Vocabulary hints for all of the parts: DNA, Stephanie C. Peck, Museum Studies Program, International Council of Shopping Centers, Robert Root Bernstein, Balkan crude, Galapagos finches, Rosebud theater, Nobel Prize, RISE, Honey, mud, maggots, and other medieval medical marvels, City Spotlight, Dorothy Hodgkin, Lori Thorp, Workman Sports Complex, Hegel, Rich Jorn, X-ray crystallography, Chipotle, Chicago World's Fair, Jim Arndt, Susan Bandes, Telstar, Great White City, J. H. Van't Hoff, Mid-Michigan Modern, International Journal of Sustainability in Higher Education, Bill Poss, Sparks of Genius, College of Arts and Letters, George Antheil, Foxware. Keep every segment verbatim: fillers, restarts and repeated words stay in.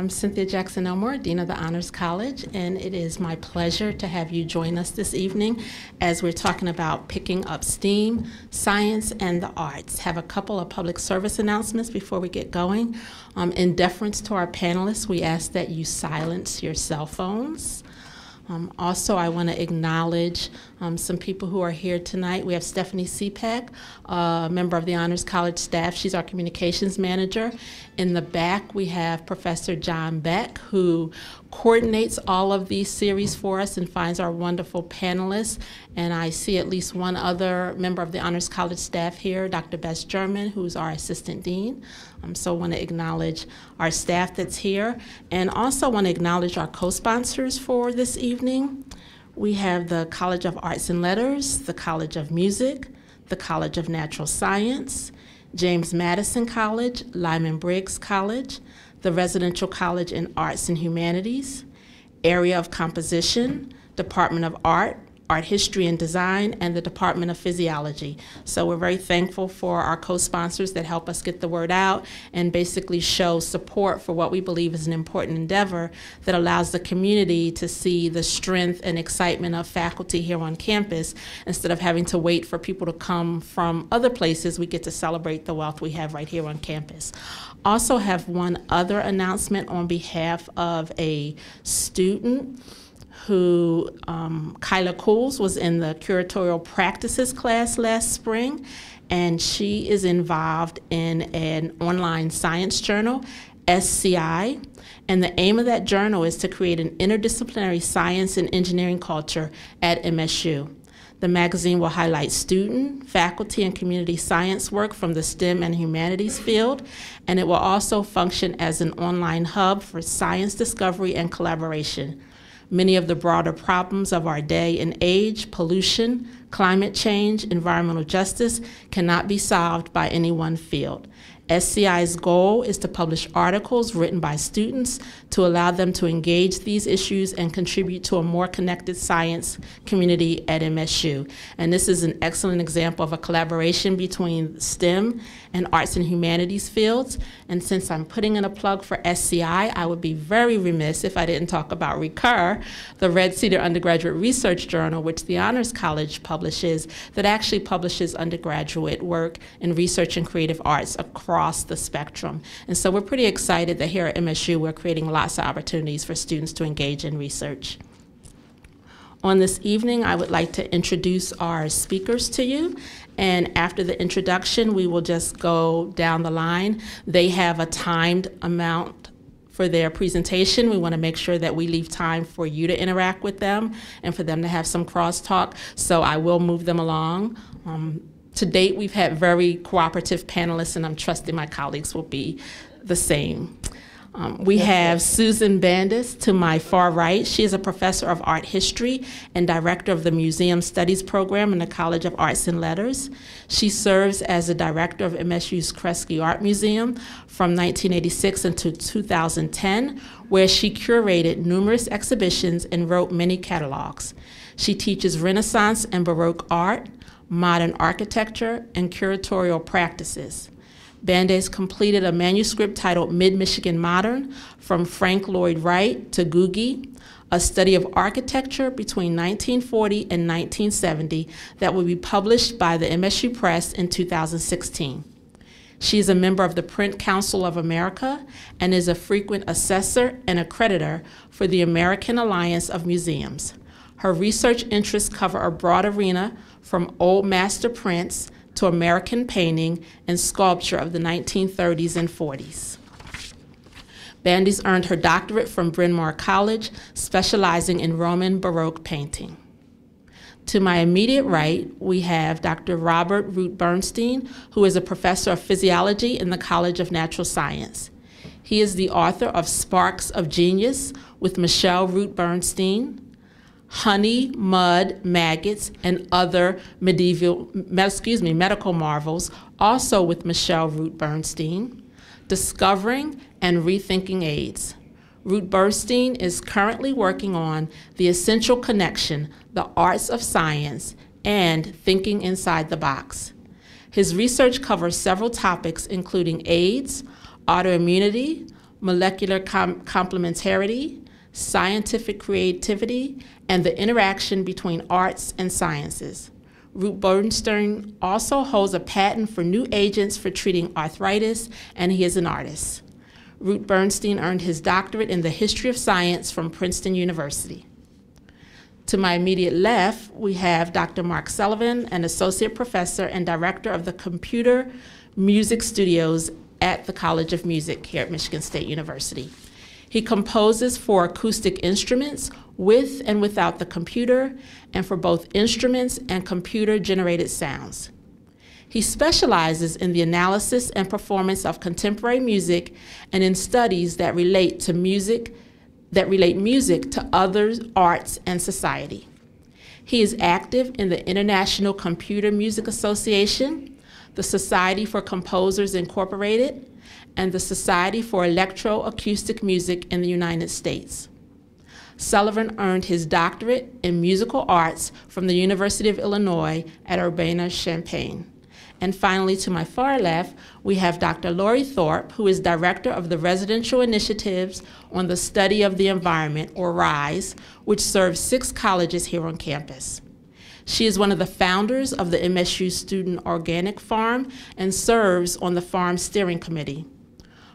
I'm Cynthia Jackson-Elmore, Dean of the Honors College, and it is my pleasure to have you join us this evening as we're talking about picking up STEAM, science, and the arts. Have a couple of public service announcements before we get going. Um, in deference to our panelists, we ask that you silence your cell phones. Um, also, I want to acknowledge um, some people who are here tonight. We have Stephanie C. Peck, a uh, member of the Honors College staff. She's our communications manager. In the back, we have Professor John Beck, who coordinates all of these series for us and finds our wonderful panelists. And I see at least one other member of the Honors College staff here, Doctor Beth German, who's our assistant dean. Um, so I want to acknowledge our staff that's here, and also want to acknowledge our co-sponsors for this evening. We have the College of Arts and Letters, the College of Music, the College of Natural Science, James Madison College, Lyman Briggs College, the Residential College in Arts and Humanities, Area of Composition, Department of Art, Art History and Design, and the Department of Physiology. So we're very thankful for our co-sponsors that help us get the word out and basically show support for what we believe is an important endeavor that allows the community to see the strength and excitement of faculty here on campus. Instead of having to wait for people to come from other places, we get to celebrate the wealth we have right here on campus. Also have one other announcement on behalf of a student who, um, Kyla Cools, was in the curatorial practices class last spring, and she is involved in an online science journal, S C I, and the aim of that journal is to create an interdisciplinary science and engineering culture at M S U. The magazine will highlight student, faculty, and community science work from the STEM and humanities field, and it will also function as an online hub for science discovery and collaboration. Many of the broader problems of our day and age, pollution, climate change, environmental justice, cannot be solved by any one field. S C I's goal is to publish articles written by students to allow them to engage these issues and contribute to a more connected science community at M S U. And this is an excellent example of a collaboration between STEM and arts and humanities fields. And since I'm putting in a plug for S C I, I would be very remiss if I didn't talk about RECUR, the Red Cedar Undergraduate Research Journal, which the Honors College publishes, that actually publishes undergraduate work in research and creative arts across across the spectrum. And so we're pretty excited that here at M S U we're creating lots of opportunities for students to engage in research. On this evening, I would like to introduce our speakers to you. And after the introduction, we will just go down the line. They have a timed amount for their presentation. We want to make sure that we leave time for you to interact with them and for them to have some crosstalk. So I will move them along. Um, To date, we've had very cooperative panelists, and I'm trusting my colleagues will be the same. Um, we have Susan Bandes to my far right. She is a professor of art history and director of the Museum Studies program in the College of Arts and Letters. She serves as the director of M S U's Kresge Art Museum from nineteen eighty-six until two thousand ten, where she curated numerous exhibitions and wrote many catalogs. She teaches Renaissance and Baroque art, modern architecture, and curatorial practices. Bandes completed a manuscript titled Mid-Michigan Modern, From Frank Lloyd Wright to Googie, a study of architecture between nineteen forty and nineteen seventy that will be published by the M S U Press in two thousand sixteen. She is a member of the Print Council of America and is a frequent assessor and accreditor for the American Alliance of Museums. Her research interests cover a broad arena from old master prints to American painting and sculpture of the nineteen thirties and forties. Bandes earned her doctorate from Bryn Mawr College, specializing in Roman Baroque painting. To my immediate right, we have Doctor Robert Root Bernstein, who is a professor of physiology in the College of Natural Science. He is the author of Sparks of Genius with Michelle Root Bernstein, Honey, Mud, Maggots, and Other medieval, excuse me, Medical Marvels, also with Michelle Root Bernstein, Discovering and Rethinking AIDS. Root Bernstein is currently working on The Essential Connection, The Arts of Science, and Thinking Inside the Box. His research covers several topics, including AIDS, autoimmunity, molecular com complementarity, scientific creativity, and the interaction between arts and sciences. Root Bernstein also holds a patent for new agents for treating arthritis, and he is an artist. Root Bernstein earned his doctorate in the history of science from Princeton University. To my immediate left, we have Doctor Mark Sullivan, an associate professor and director of the Computer Music Studios at the College of Music here at Michigan State University. He composes for acoustic instruments with and without the computer, and for both instruments and computer-generated sounds. He specializes in the analysis and performance of contemporary music and in studies that relate to music, that relate music to other arts and society. He is active in the International Computer Music Association, the Society for Composers Incorporated, and the Society for Electroacoustic Music in the United States. Sullivan earned his doctorate in musical arts from the University of Illinois at Urbana-Champaign. And finally, to my far left, we have Doctor Lori Thorp, who is director of the Residential Initiatives on the Study of the Environment, or RISE, which serves six colleges here on campus. She is one of the founders of the M S U Student Organic Farm and serves on the Farm Steering Committee.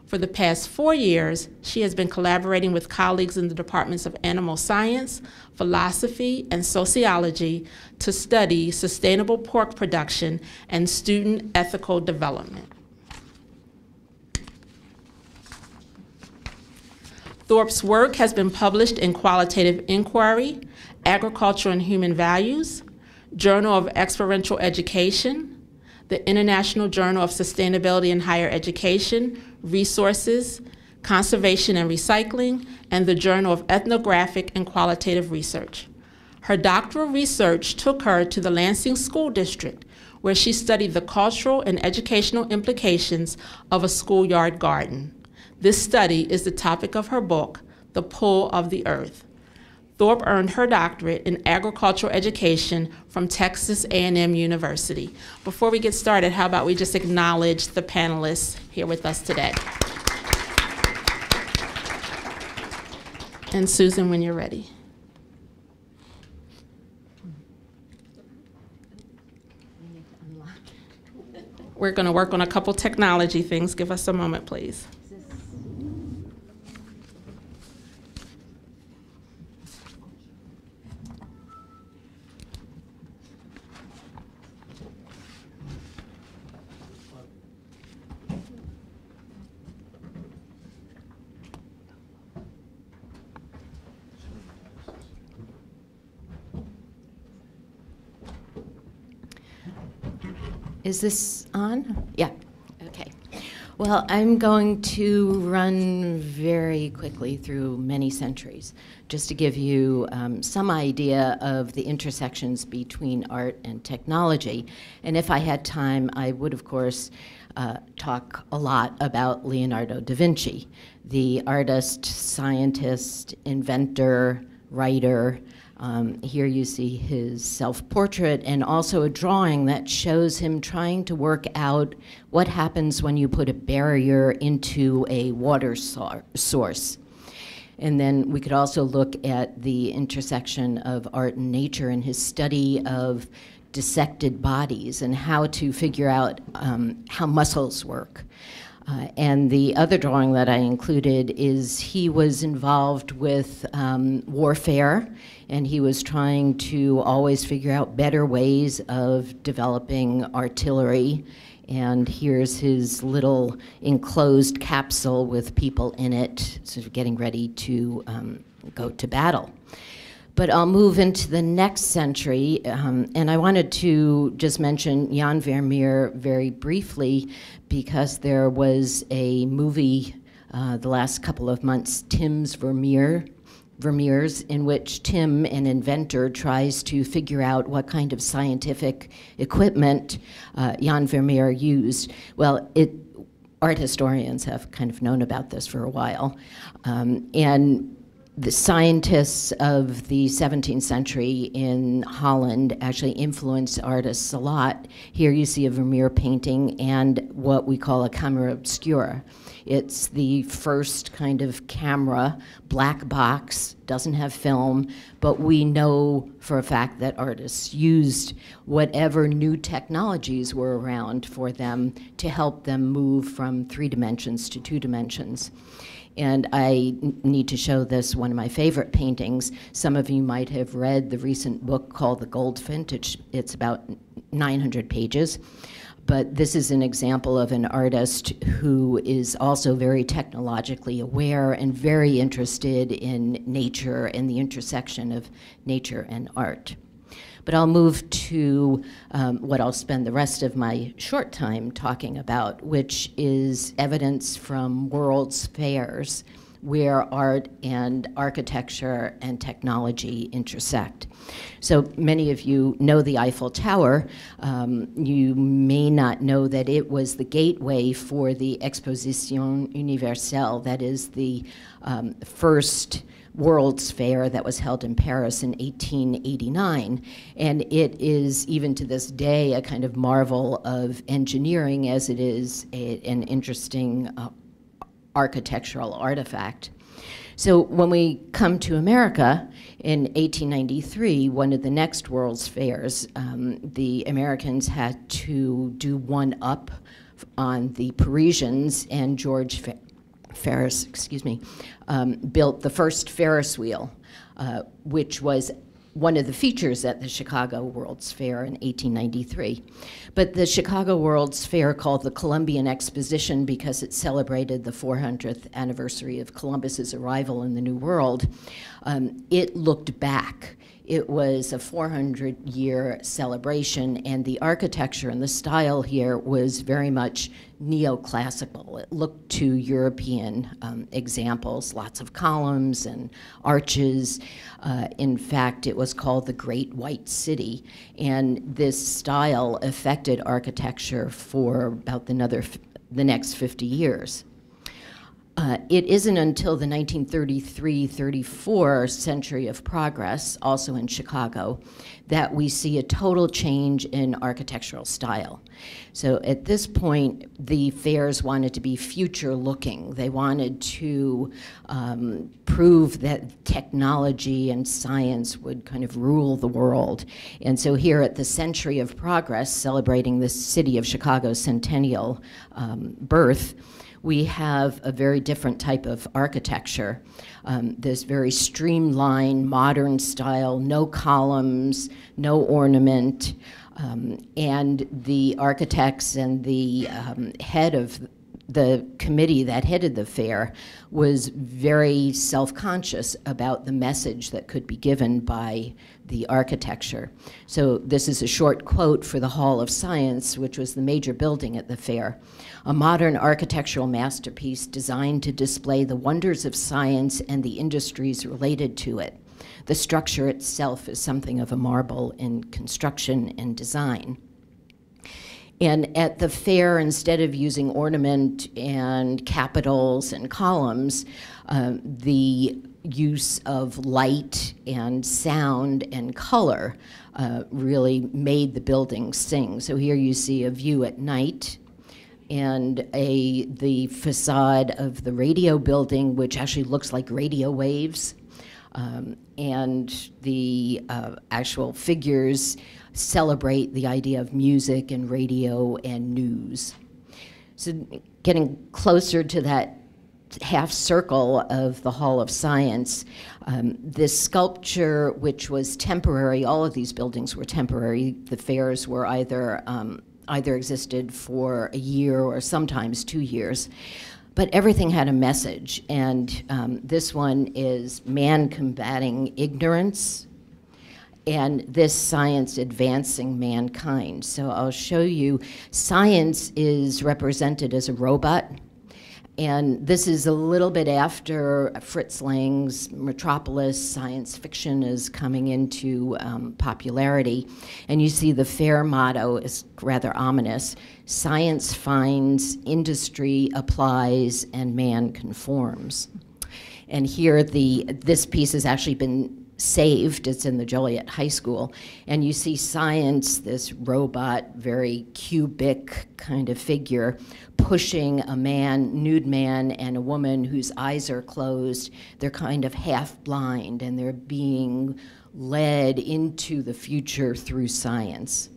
For the past four years, she has been collaborating with colleagues in the departments of animal science, philosophy, and sociology to study sustainable pork production and student ethical development. Thorp's work has been published in Qualitative Inquiry, Agriculture and Human Values, Journal of Experiential Education, the International Journal of Sustainability in Higher Education, Resources, Conservation and Recycling, and the Journal of Ethnographic and Qualitative Research. Her doctoral research took her to the Lansing School District, where she studied the cultural and educational implications of a schoolyard garden. This study is the topic of her book, The Pull of the Earth. Thorp earned her doctorate in agricultural education from Texas A and M University. Before we get started, how about we just acknowledge the panelists here with us today? And Susan, when you're ready. We're going to work on a couple technology things. Give us a moment, please. Is this on? Yeah, okay. Well, I'm going to run very quickly through many centuries just to give you um, some idea of the intersections between art and technology. And if I had time, I would, of course, uh, talk a lot about Leonardo da Vinci, the artist, scientist, inventor, writer. Um, here you see his self-portrait and also a drawing that shows him trying to work out what happens when you put a barrier into a water so- source. And then we could also look at the intersection of art and nature in his study of dissected bodies and how to figure out um, how muscles work. Uh, and the other drawing that I included is he was involved with um, warfare, and he was trying to always figure out better ways of developing artillery. And here's his little enclosed capsule with people in it, sort of getting ready to um, go to battle. But I'll move into the next century, um, and I wanted to just mention Jan Vermeer very briefly because there was a movie uh, the last couple of months, Tim's Vermeer, Vermeer's, in which Tim, an inventor, tries to figure out what kind of scientific equipment uh, Jan Vermeer used. Well, it, art historians have kind of known about this for a while, um, and the scientists of the seventeenth century in Holland actually influenced artists a lot. Here you see a Vermeer painting and what we call a camera obscura. It's the first kind of camera, black box, doesn't have film, but we know for a fact that artists used whatever new technologies were around for them to help them move from three dimensions to two dimensions. And I need to show this, one of my favorite paintings. Some of you might have read the recent book called The Goldfinch. It's about nine hundred pages. But this is an example of an artist who is also very technologically aware and very interested in nature and the intersection of nature and art. But I'll move to um, what I'll spend the rest of my short time talking about, which is evidence from world's fairs where art and architecture and technology intersect. So many of you know the Eiffel Tower. Um, you may not know that it was the gateway for the Exposition Universelle, that is the um, first World's Fair that was held in Paris in eighteen eighty-nine. And it is, even to this day, a kind of marvel of engineering as it is a, an interesting uh, architectural artifact. So when we come to America in eighteen ninety-three, one of the next World's Fairs, um, the Americans had to do one up on the Parisians, and George Fer Ferris, excuse me, um, built the first Ferris wheel, uh, which was one of the features at the Chicago World's Fair in eighteen ninety-three. But the Chicago World's Fair, called the Columbian Exposition because it celebrated the four hundredth anniversary of Columbus's arrival in the New World, um, it looked back. It was a four hundred year celebration, and the architecture and the style here was very much neoclassical. It looked to European um, examples, lots of columns and arches. Uh, in fact, it was called the Great White City, and this style affected architecture for about another f the next fifty years. Uh, it isn't until the nineteen thirty-three thirty-four Century of Progress, also in Chicago, that we see a total change in architectural style. So at this point, the fairs wanted to be future-looking. They wanted to um, prove that technology and science would kind of rule the world. And so here at the Century of Progress, celebrating the city of Chicago's centennial um, birth, we have a very different type of architecture, um, this very streamlined, modern style, no columns, no ornament, um, and the architects and the um, head of the committee that headed the fair was very self-conscious about the message that could be given by the architecture. So this is a short quote for the Hall of Science, which was the major building at the fair. "A modern architectural masterpiece designed to display the wonders of science and the industries related to it. The structure itself is something of a marvel in construction and design." And at the fair, instead of using ornament and capitals and columns, uh, the use of light and sound and color uh, really made the building sing. So here you see a view at night and a, the facade of the radio building, which actually looks like radio waves, um, and the uh, actual figures celebrate the idea of music and radio and news. So getting closer to that half circle of the Hall of Science, um, this sculpture, which was temporary, all of these buildings were temporary. The fairs were either, um, either existed for a year or sometimes two years. But everything had a message, and um, this one is man combating ignorance, and this science advancing mankind. So I'll show you, science is represented as a robot, and this is a little bit after Fritz Lang's Metropolis. Science fiction is coming into um, popularity, and you see the fair motto is rather ominous: science finds, industry applies, and man conforms. And here the, this piece has actually been saved. It's in the Joliet High School. And you see science, this robot, very cubic kind of figure, pushing a man, nude man, and a woman whose eyes are closed. They're kind of half blind, and they're being led into the future through science.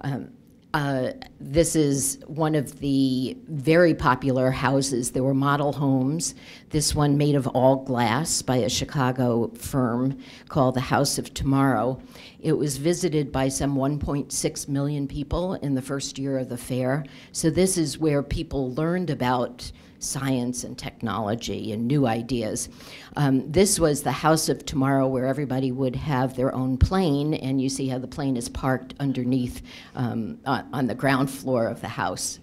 Um, Uh, this is one of the very popular houses. There were model homes. This one made of all glass by a Chicago firm called the House of Tomorrow. It was visited by some one point six million people in the first year of the fair. So this is where people learned about science and technology and new ideas. Um, this was the House of Tomorrow, where everybody would have their own plane, and you see how the plane is parked underneath um, on, on the ground floor of the house.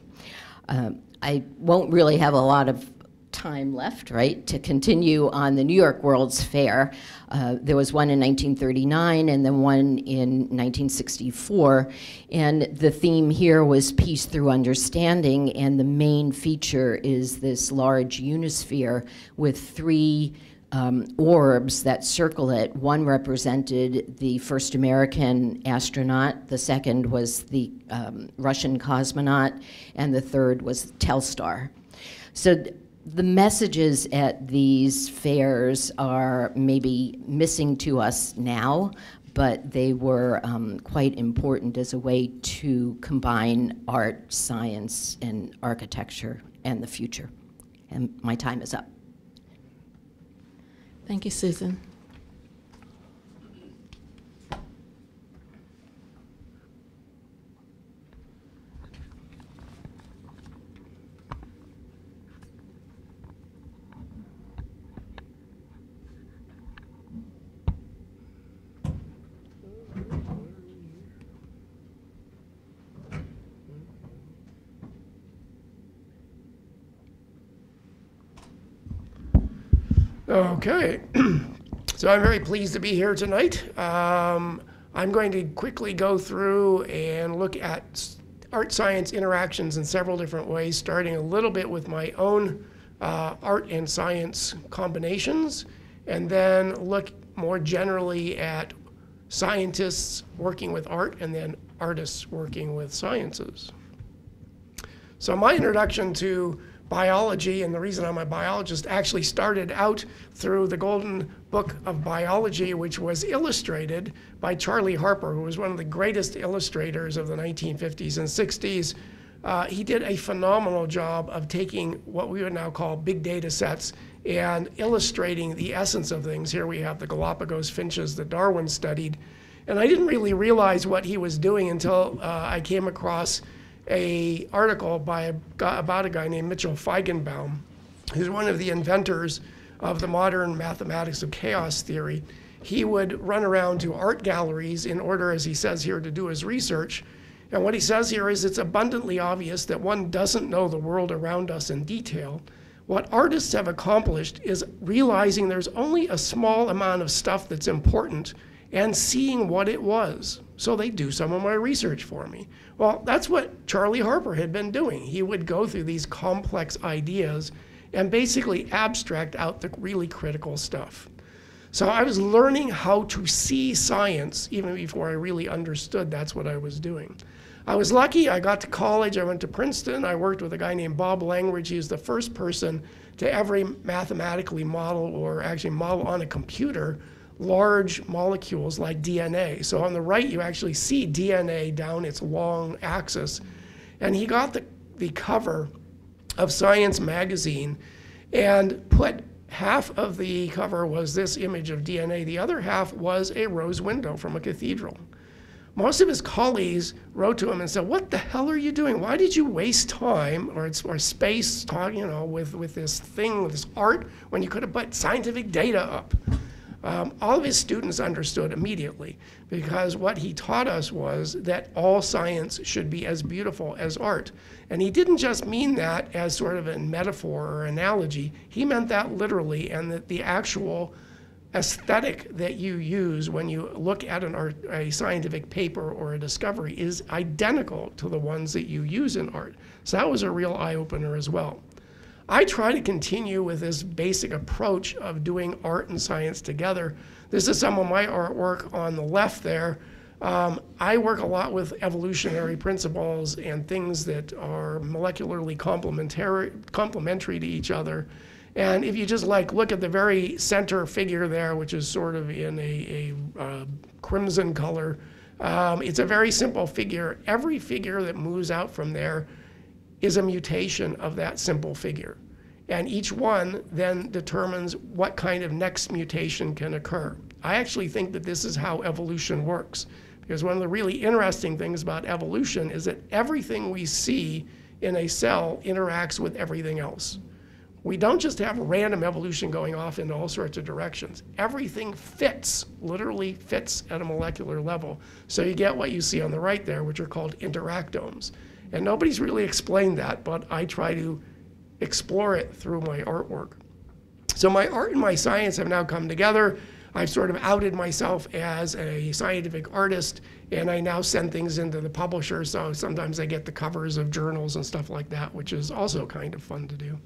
Um, I won't really have a lot of time left, right, to continue on the New York World's Fair. Uh, there was one in nineteen thirty-nine and then one in nineteen sixty-four. And the theme here was peace through understanding. And the main feature is this large unisphere with three Um, orbs that circle it. One represented the first American astronaut, the second was the um, Russian cosmonaut, and the third was Telstar. So th the messages at these fairs are maybe missing to us now, but they were um, quite important as a way to combine art, science, and architecture and the future. And my time is up. Thank you, Susan. Okay, so I'm very pleased to be here tonight. Um, I'm going to quickly go through and look at art-science interactions in several different ways, starting a little bit with my own uh, art and science combinations, and then look more generally at scientists working with art and then artists working with sciences. So my introduction to biology, and the reason I'm a biologist, actually started out through the Golden Book of Biology, which was illustrated by Charlie Harper, who was one of the greatest illustrators of the nineteen fifties and sixties. Uh, he did a phenomenal job of taking what we would now call big data sets and illustrating the essence of things. Here we have the Galapagos finches that Darwin studied. And I didn't really realize what he was doing until uh, I came across an article by about a guy named Mitchell Feigenbaum, who's one of the inventors of the modern mathematics of chaos theory. He would run around to art galleries in order, as he says here, to do his research. And what he says here is it's abundantly obvious that one doesn't know the world around us in detail. What artists have accomplished is realizing there's only a small amount of stuff that's important and seeing what it was. So they do some of my research for me. Well, that's what Charlie Harper had been doing. He would go through these complex ideas and basically abstract out the really critical stuff. So I was learning how to see science even before I really understood that's what I was doing. I was lucky. I got to college. I went to Princeton. I worked with a guy named Bob Langridge. He was the first person to ever mathematically model, or actually model on a computer, large molecules like D N A. So on the right, you actually see D N A down its long axis. And he got the, the cover of Science magazine and put half of the cover was this image of D N A. The other half was a rose window from a cathedral. Most of his colleagues wrote to him and said, what the hell are you doing? Why did you waste time or, or space talking, you know, with, with this thing, with this art, when you could have put scientific data up? Um, all of his students understood immediately, because what he taught us was that all science should be as beautiful as art. And he didn't just mean that as sort of a metaphor or analogy. He meant that literally, and that the actual aesthetic that you use when you look at an art, a scientific paper or a discovery is identical to the ones that you use in art. So that was a real eye-opener as well. I try to continue with this basic approach of doing art and science together. This is some of my artwork on the left there. Um, I work a lot with evolutionary principles and things that are molecularly complementary, complementary to each other. And if you just like look at the very center figure there, which is sort of in a, a uh, crimson color, um, it's a very simple figure. Every figure that moves out from there is a mutation of that simple figure. And each one then determines what kind of next mutation can occur. I actually think that this is how evolution works. Because one of the really interesting things about evolution is that everything we see in a cell interacts with everything else. We don't just have random evolution going off in all sorts of directions. Everything fits, literally fits at a molecular level. So you get what you see on the right there, which are called interactomes. And nobody's really explained that, but I try to explore it through my artwork. So my art and my science have now come together. I've sort of outed myself as a scientific artist, and I now send things into the publisher, so sometimes I get the covers of journals and stuff like that, which is also kind of fun to do.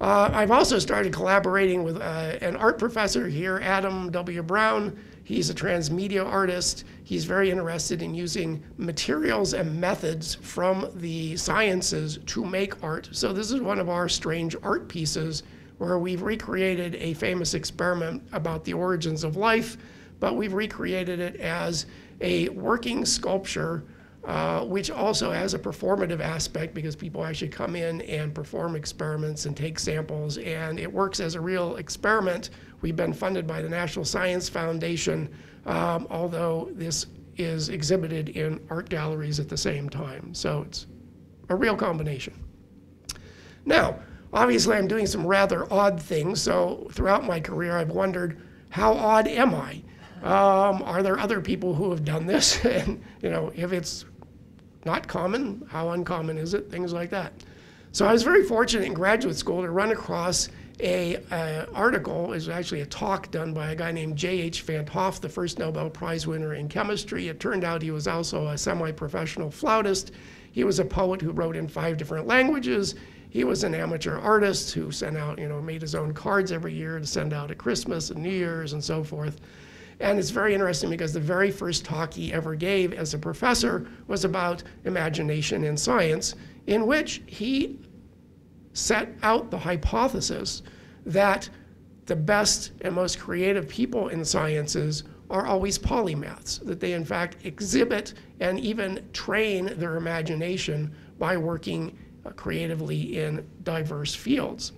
Uh, I've also started collaborating with uh, an art professor here, Adam W. Brown. He's a transmedia artist. He's very interested in using materials and methods from the sciences to make art. So this is one of our strange art pieces, where we've recreated a famous experiment about the origins of life, but we've recreated it as a working sculpture, uh, which also has a performative aspect because people actually come in and perform experiments and take samples, and it works as a real experiment. We've been funded by the National Science Foundation, um, although this is exhibited in art galleries at the same time. So it's a real combination. Now, obviously, I'm doing some rather odd things, so throughout my career, I've wondered, how odd am I? Um, are there other people who have done this? And, you know, if it's not common, how uncommon is it? Things like that. So I was very fortunate in graduate school to run across a uh, article. It was actually a talk done by a guy named J H Van't Hoff, the first Nobel Prize winner in chemistry. It turned out he was also a semi-professional flautist. He was a poet who wrote in five different languages. He was an amateur artist who sent out, you know, made his own cards every year to send out at Christmas and New Year's and so forth. And it's very interesting because the very first talk he ever gave as a professor was about imagination in science, in which he set out the hypothesis that the best and most creative people in sciences are always polymaths, that they in fact exhibit and even train their imagination by working creatively in diverse fields.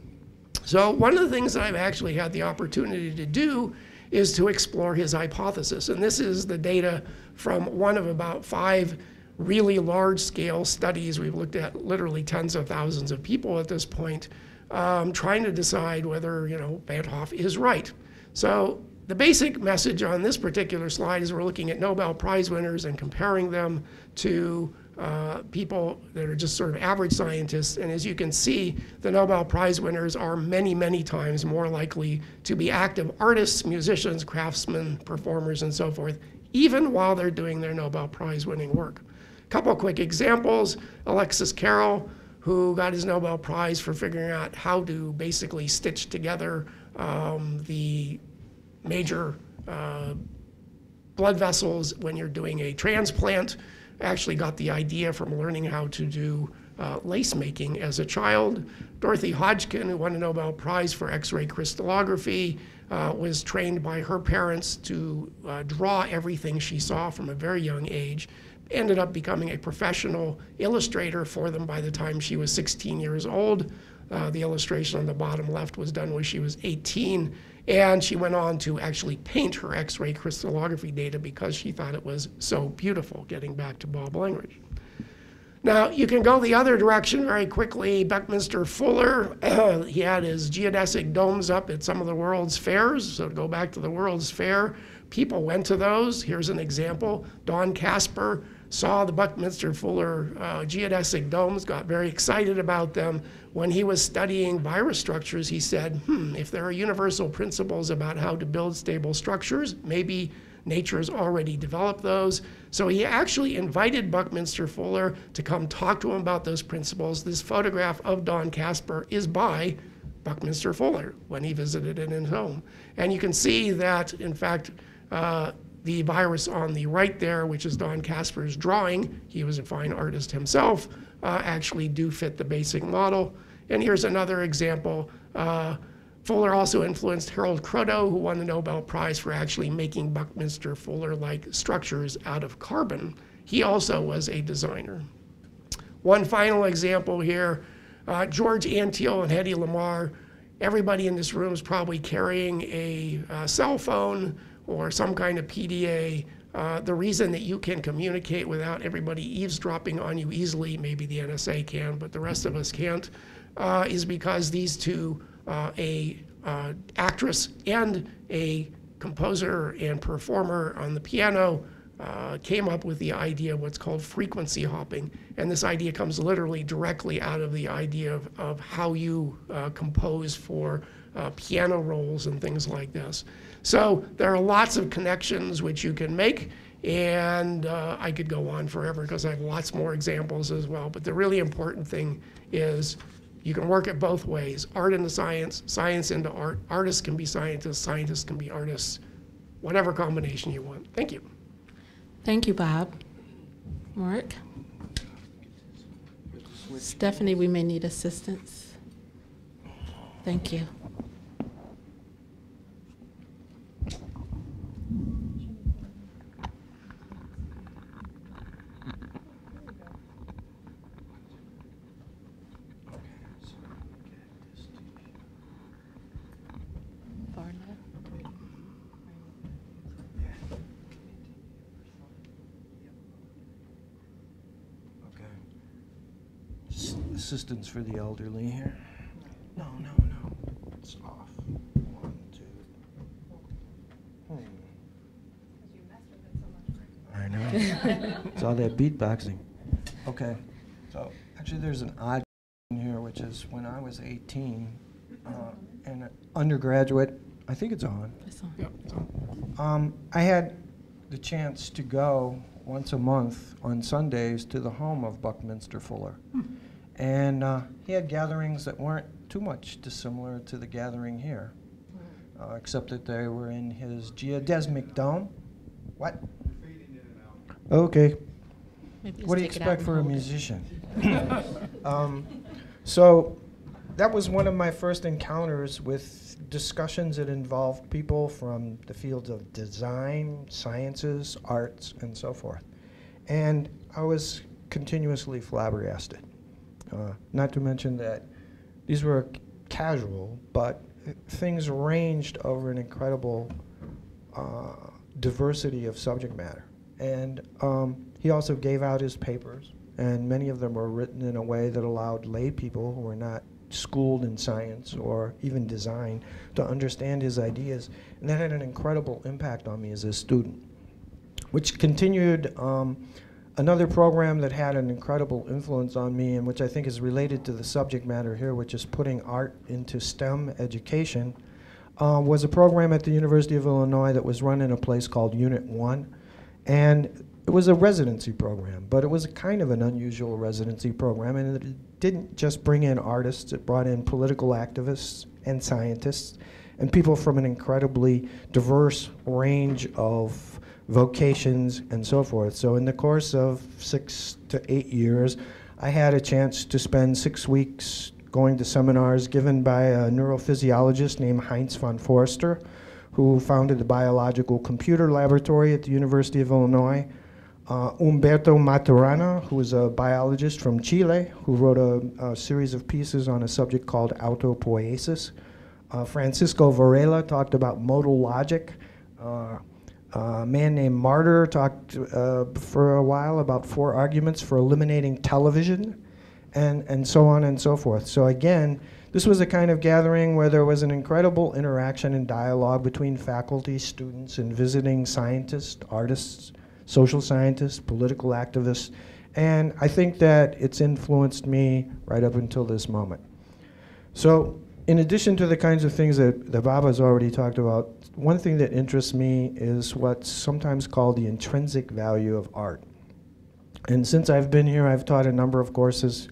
So one of the things that I've actually had the opportunity to do is to explore his hypothesis. And this is the data from one of about five really large-scale studies. We've looked at literally tens of thousands of people at this point, um, trying to decide whether, you know, Van't Hoff is right. So the basic message on this particular slide is we're looking at Nobel Prize winners and comparing them to Uh, people that are just sort of average scientists, and as you can see, the Nobel Prize winners are many, many times more likely to be active artists, musicians, craftsmen, performers, and so forth, even while they're doing their Nobel Prize winning work. A couple quick examples, Alexis Carrel, who got his Nobel Prize for figuring out how to basically stitch together um, the major uh, blood vessels when you're doing a transplant, actually got the idea from learning how to do uh, lace making as a child. Dorothy Hodgkin, who won a Nobel Prize for X-ray crystallography, uh, was trained by her parents to uh, draw everything she saw from a very young age, ended up becoming a professional illustrator for them by the time she was sixteen years old. Uh, the illustration on the bottom left was done when she was eighteen, and she went on to actually paint her X-ray crystallography data because she thought it was so beautiful, getting back to Bob Langridge. Now, you can go the other direction very quickly. Buckminster Fuller, uh, he had his geodesic domes up at some of the world's fairs, so to go back to the World's Fair, people went to those. Here's an example. Don Casper saw the Buckminster Fuller uh, geodesic domes, got very excited about them. When he was studying virus structures, he said, hmm, if there are universal principles about how to build stable structures, maybe Nature's already developed those. So he actually invited Buckminster Fuller to come talk to him about those principles. This photograph of Don Casper is by Buckminster Fuller when he visited in his home. And you can see that, in fact, uh, the virus on the right there, which is Don Casper's drawing, he was a fine artist himself, uh, actually do fit the basic model. And here's another example. Uh, Fuller also influenced Harold Krotow, who won the Nobel Prize for actually making Buckminster Fuller-like structures out of carbon. He also was a designer. One final example here, uh, George Antheil and Hedy Lamarr. Everybody in this room is probably carrying a uh, cell phone or some kind of P D A. Uh, the reason that you can communicate without everybody eavesdropping on you easily, maybe the N S A can, but the rest of us can't, uh, is because these two, Uh, a uh, actress and a composer and performer on the piano, uh, came up with the idea of what's called frequency hopping. And this idea comes literally directly out of the idea of, of how you uh, compose for uh, piano rolls and things like this. So there are lots of connections which you can make, and uh, I could go on forever because I have lots more examples as well. But the really important thing is you can work it both ways, art into science, science into art. Artists can be scientists, scientists can be artists, whatever combination you want. Thank you. Thank you, Bob. Mark? Stephanie, we may need assistance. Thank you. Assistance for the elderly here. No, no, no. It's off. One, two. Hmm. I know. It's all that beatboxing. Okay. So actually, there's an odd thing here, which is when I was eighteen, uh, and an undergraduate. I think it's on. It's on. Yep. It's on. Um, I had the chance to go once a month on Sundays to the home of Buckminster Fuller. Hmm. And uh, he had gatherings that weren't too much dissimilar to the gathering here, uh, except that they were in his geodesic dome. What? Okay. Maybe what do you expect for a musician? um, so that was one of my first encounters with discussions that involved people from the fields of design, sciences, arts, and so forth. And I was continuously flabbergasted. Uh, not to mention that these were casual, but things ranged over an incredible uh, diversity of subject matter. And um, he also gave out his papers, and many of them were written in a way that allowed lay people who were not schooled in science or even design to understand his ideas. And that had an incredible impact on me as a student, which continued. Um, Another program that had an incredible influence on me, and which I think is related to the subject matter here, which is putting art into STEM education, uh, was a program at the University of Illinois that was run in a place called Unit one. And it was a residency program, but it was a kind of an unusual residency program. And it didn't just bring in artists, it brought in political activists and scientists and people from an incredibly diverse range of vocations and so forth. So in the course of six to eight years, I had a chance to spend six weeks going to seminars given by a neurophysiologist named Heinz von Forster, who founded the Biological Computer Laboratory at the University of Illinois. Uh, Umberto Maturana, who is a biologist from Chile, who wrote a, a series of pieces on a subject called autopoiesis. Uh, Francisco Varela talked about modal logic. Uh, Uh, a man named Martyr talked uh, for a while about four arguments for eliminating television, and, and so on and so forth. So again, this was a kind of gathering where there was an incredible interaction and dialogue between faculty, students, and visiting scientists, artists, social scientists, political activists. And I think that it's influenced me right up until this moment. So in addition to the kinds of things that, that Bob has already talked about, one thing that interests me is what's sometimes called the intrinsic value of art. And since I've been here, I've taught a number of courses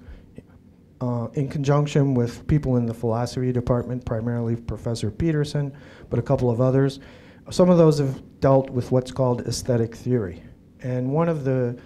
uh, in conjunction with people in the philosophy department, primarily Professor Peterson, but a couple of others. Some of those have dealt with what's called aesthetic theory. And one of the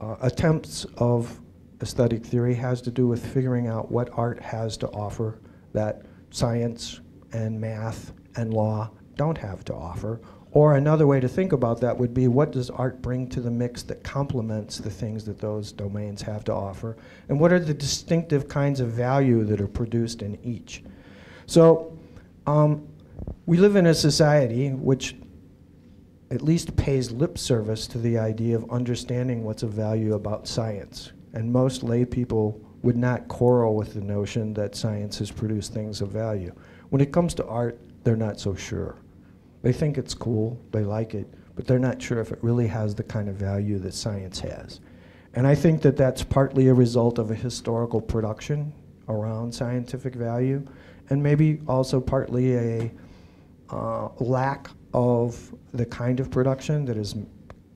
uh, attempts of aesthetic theory has to do with figuring out what art has to offer that science and math and law don't have to offer. Or another way to think about that would be, what does art bring to the mix that complements the things that those domains have to offer? And what are the distinctive kinds of value that are produced in each? So um, we live in a society which at least pays lip service to the idea of understanding what's of value about science. And most lay people would not quarrel with the notion that science has produced things of value. When it comes to art, they're not so sure. They think it's cool, they like it, but they're not sure if it really has the kind of value that science has. And I think that that's partly a result of a historical production around scientific value, and maybe also partly a uh, lack of the kind of production that has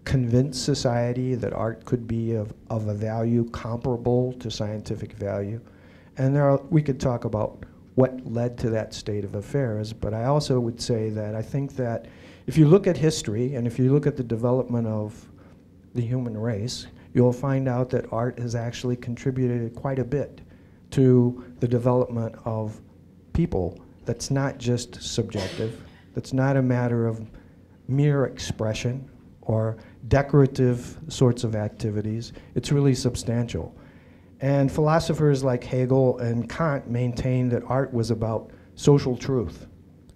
convinced society that art could be of, of a value comparable to scientific value. And there are, we could talk about what led to that state of affairs, but I also would say that I think that if you look at history and if you look at the development of the human race, you'll find out that art has actually contributed quite a bit to the development of people. That's not just subjective. That's not a matter of mere expression or decorative sorts of activities. It's really substantial. And philosophers like Hegel and Kant maintained that art was about social truth,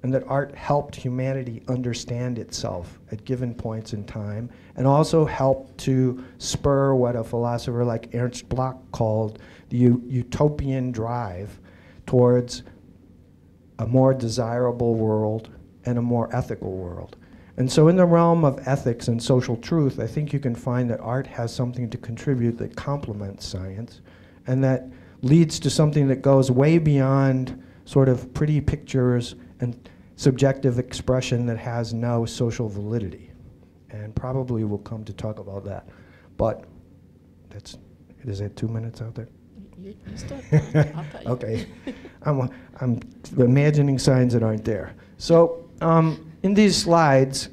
and that art helped humanity understand itself at given points in time, and also helped to spur what a philosopher like Ernst Bloch called the utopian drive towards a more desirable world and a more ethical world. And so in the realm of ethics and social truth, I think you can find that art has something to contribute that complements science, and that leads to something that goes way beyond sort of pretty pictures and subjective expression that has no social validity. And probably we'll come to talk about that. But that's, is that two minutes out there? You, you start. I'll tell you. Okay. I'm, I'm imagining signs that aren't there. So. Um, In these slides,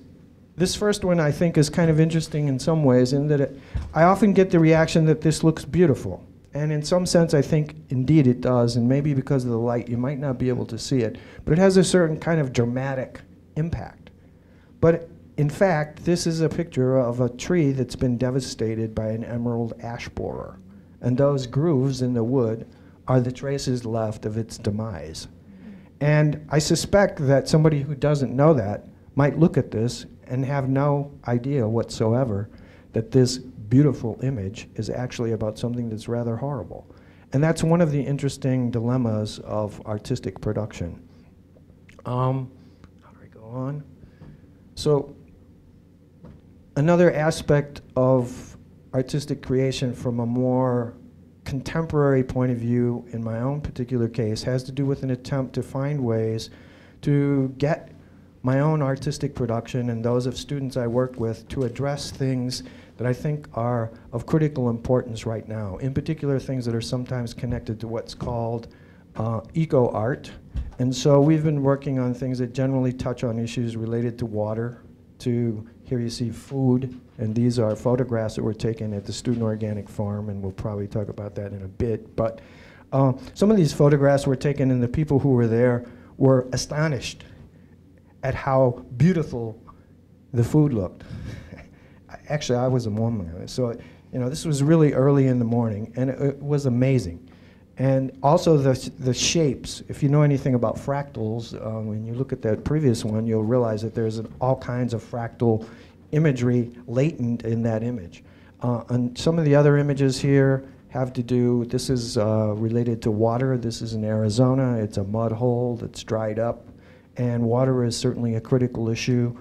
this first one I think is kind of interesting in some ways, in that it, I often get the reaction that this looks beautiful. And in some sense, I think indeed it does, and maybe because of the light you might not be able to see it, but it has a certain kind of dramatic impact. But in fact, this is a picture of a tree that's been devastated by an emerald ash borer. And those grooves in the wood are the traces left of its demise. And I suspect that somebody who doesn't know that might look at this and have no idea whatsoever that this beautiful image is actually about something that's rather horrible. And that's one of the interesting dilemmas of artistic production. Um, how do I go on? So another aspect of artistic creation from a more contemporary point of view, in my own particular case, has to do with an attempt to find ways to get my own artistic production and those of students I worked with to address things that I think are of critical importance right now, in particular things that are sometimes connected to what's called uh, eco-art. And so we've been working on things that generally touch on issues related to water, to here you see food, and these are photographs that were taken at the Student Organic Farm, and we'll probably talk about that in a bit. But uh, some of these photographs were taken, and the people who were there were astonished at how beautiful the food looked. Actually, I was a woman, so you know this was really early in the morning, and it, it was amazing. And also the, the shapes. If you know anything about fractals, um, when you look at that previous one, you'll realize that there's an, all kinds of fractal imagery latent in that image. Uh, and some of the other images here have to do, this is uh, related to water. This is in Arizona. It's a mud hole that's dried up. And water is certainly a critical issue.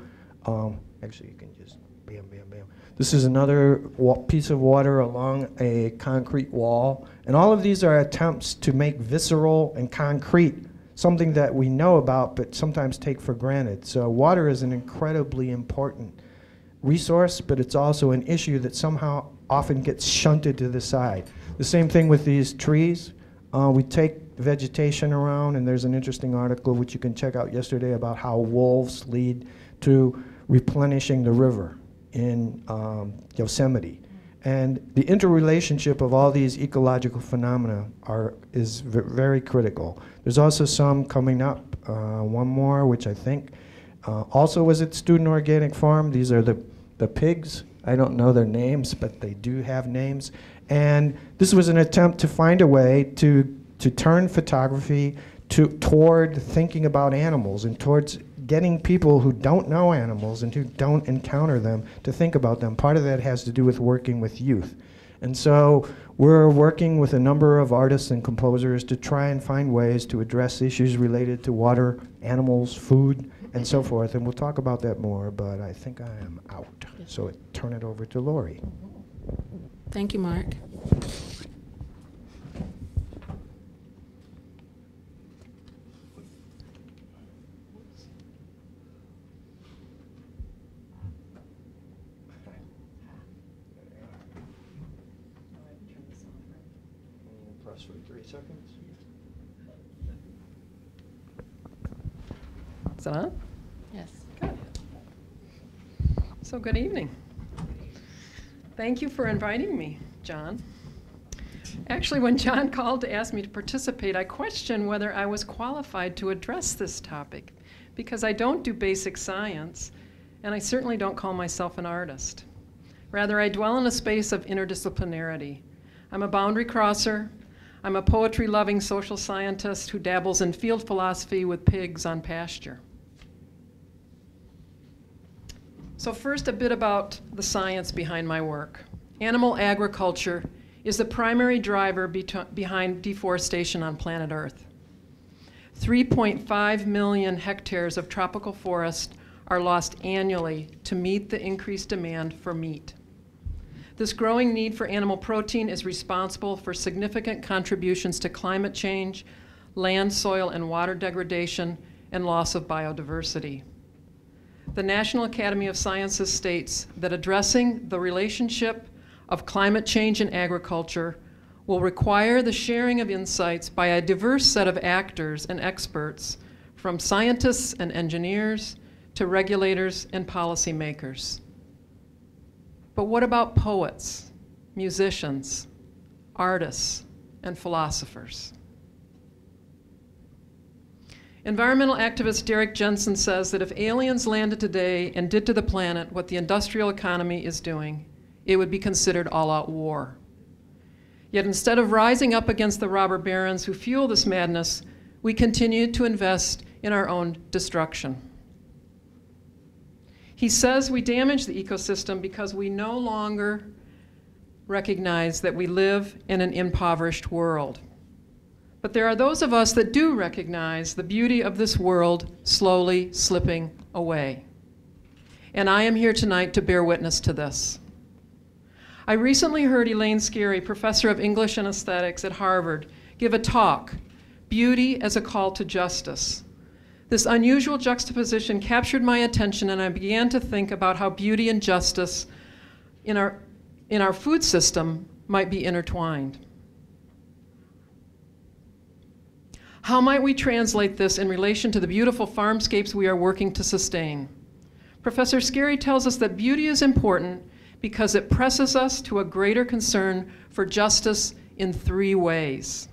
Um, actually, you can just bam, bam, bam. This is another wa piece of water along a concrete wall. And all of these are attempts to make visceral and concrete something that we know about but sometimes take for granted. So water is an incredibly important resource, but it's also an issue that somehow often gets shunted to the side. The same thing with these trees. Uh, we take vegetation around, and there's an interesting article which you can check out yesterday about how wolves lead to replenishing the river in um, Yosemite. And the interrelationship of all these ecological phenomena are, is v very critical. There's also some coming up, uh, one more, which I think uh, also was at Student Organic Farm. These are the, the pigs. I don't know their names, but they do have names. And this was an attempt to find a way to, to turn photography to, toward thinking about animals and towards getting people who don't know animals and who don't encounter them to think about them. Part of that has to do with working with youth. And so we're working with a number of artists and composers to try and find ways to address issues related to water, animals, food, and so forth. And we'll talk about that more, but I think I am out. So I turn it over to Lori. Thank you, Mark. Is it on? Yes. Good. So good evening. Thank you for inviting me, John. Actually, when John called to ask me to participate, I questioned whether I was qualified to address this topic because I don't do basic science, and I certainly don't call myself an artist. Rather, I dwell in a space of interdisciplinarity. I'm a boundary crosser. I'm a poetry-loving social scientist who dabbles in field philosophy with pigs on pasture. So first, a bit about the science behind my work. Animal agriculture is the primary driver behind deforestation on planet Earth. three point five million hectares of tropical forest are lost annually to meet the increased demand for meat. This growing need for animal protein is responsible for significant contributions to climate change, land, soil, and water degradation, and loss of biodiversity. The National Academy of Sciences states that addressing the relationship of climate change and agriculture will require the sharing of insights by a diverse set of actors and experts, from scientists and engineers to regulators and policymakers. But what about poets, musicians, artists, and philosophers? Environmental activist Derek Jensen says that if aliens landed today and did to the planet what the industrial economy is doing, it would be considered all-out war. Yet instead of rising up against the robber barons who fuel this madness, we continue to invest in our own destruction. He says we damage the ecosystem because we no longer recognize that we live in an impoverished world. But there are those of us that do recognize the beauty of this world slowly slipping away. And I am here tonight to bear witness to this. I recently heard Elaine Scarry, professor of English and Aesthetics at Harvard, give a talk, Beauty as a Call to Justice. This unusual juxtaposition captured my attention, and I began to think about how beauty and justice in our, in our food system might be intertwined. How might we translate this in relation to the beautiful farmscapes we are working to sustain? Professor Scarry tells us that beauty is important because it presses us to a greater concern for justice in three ways.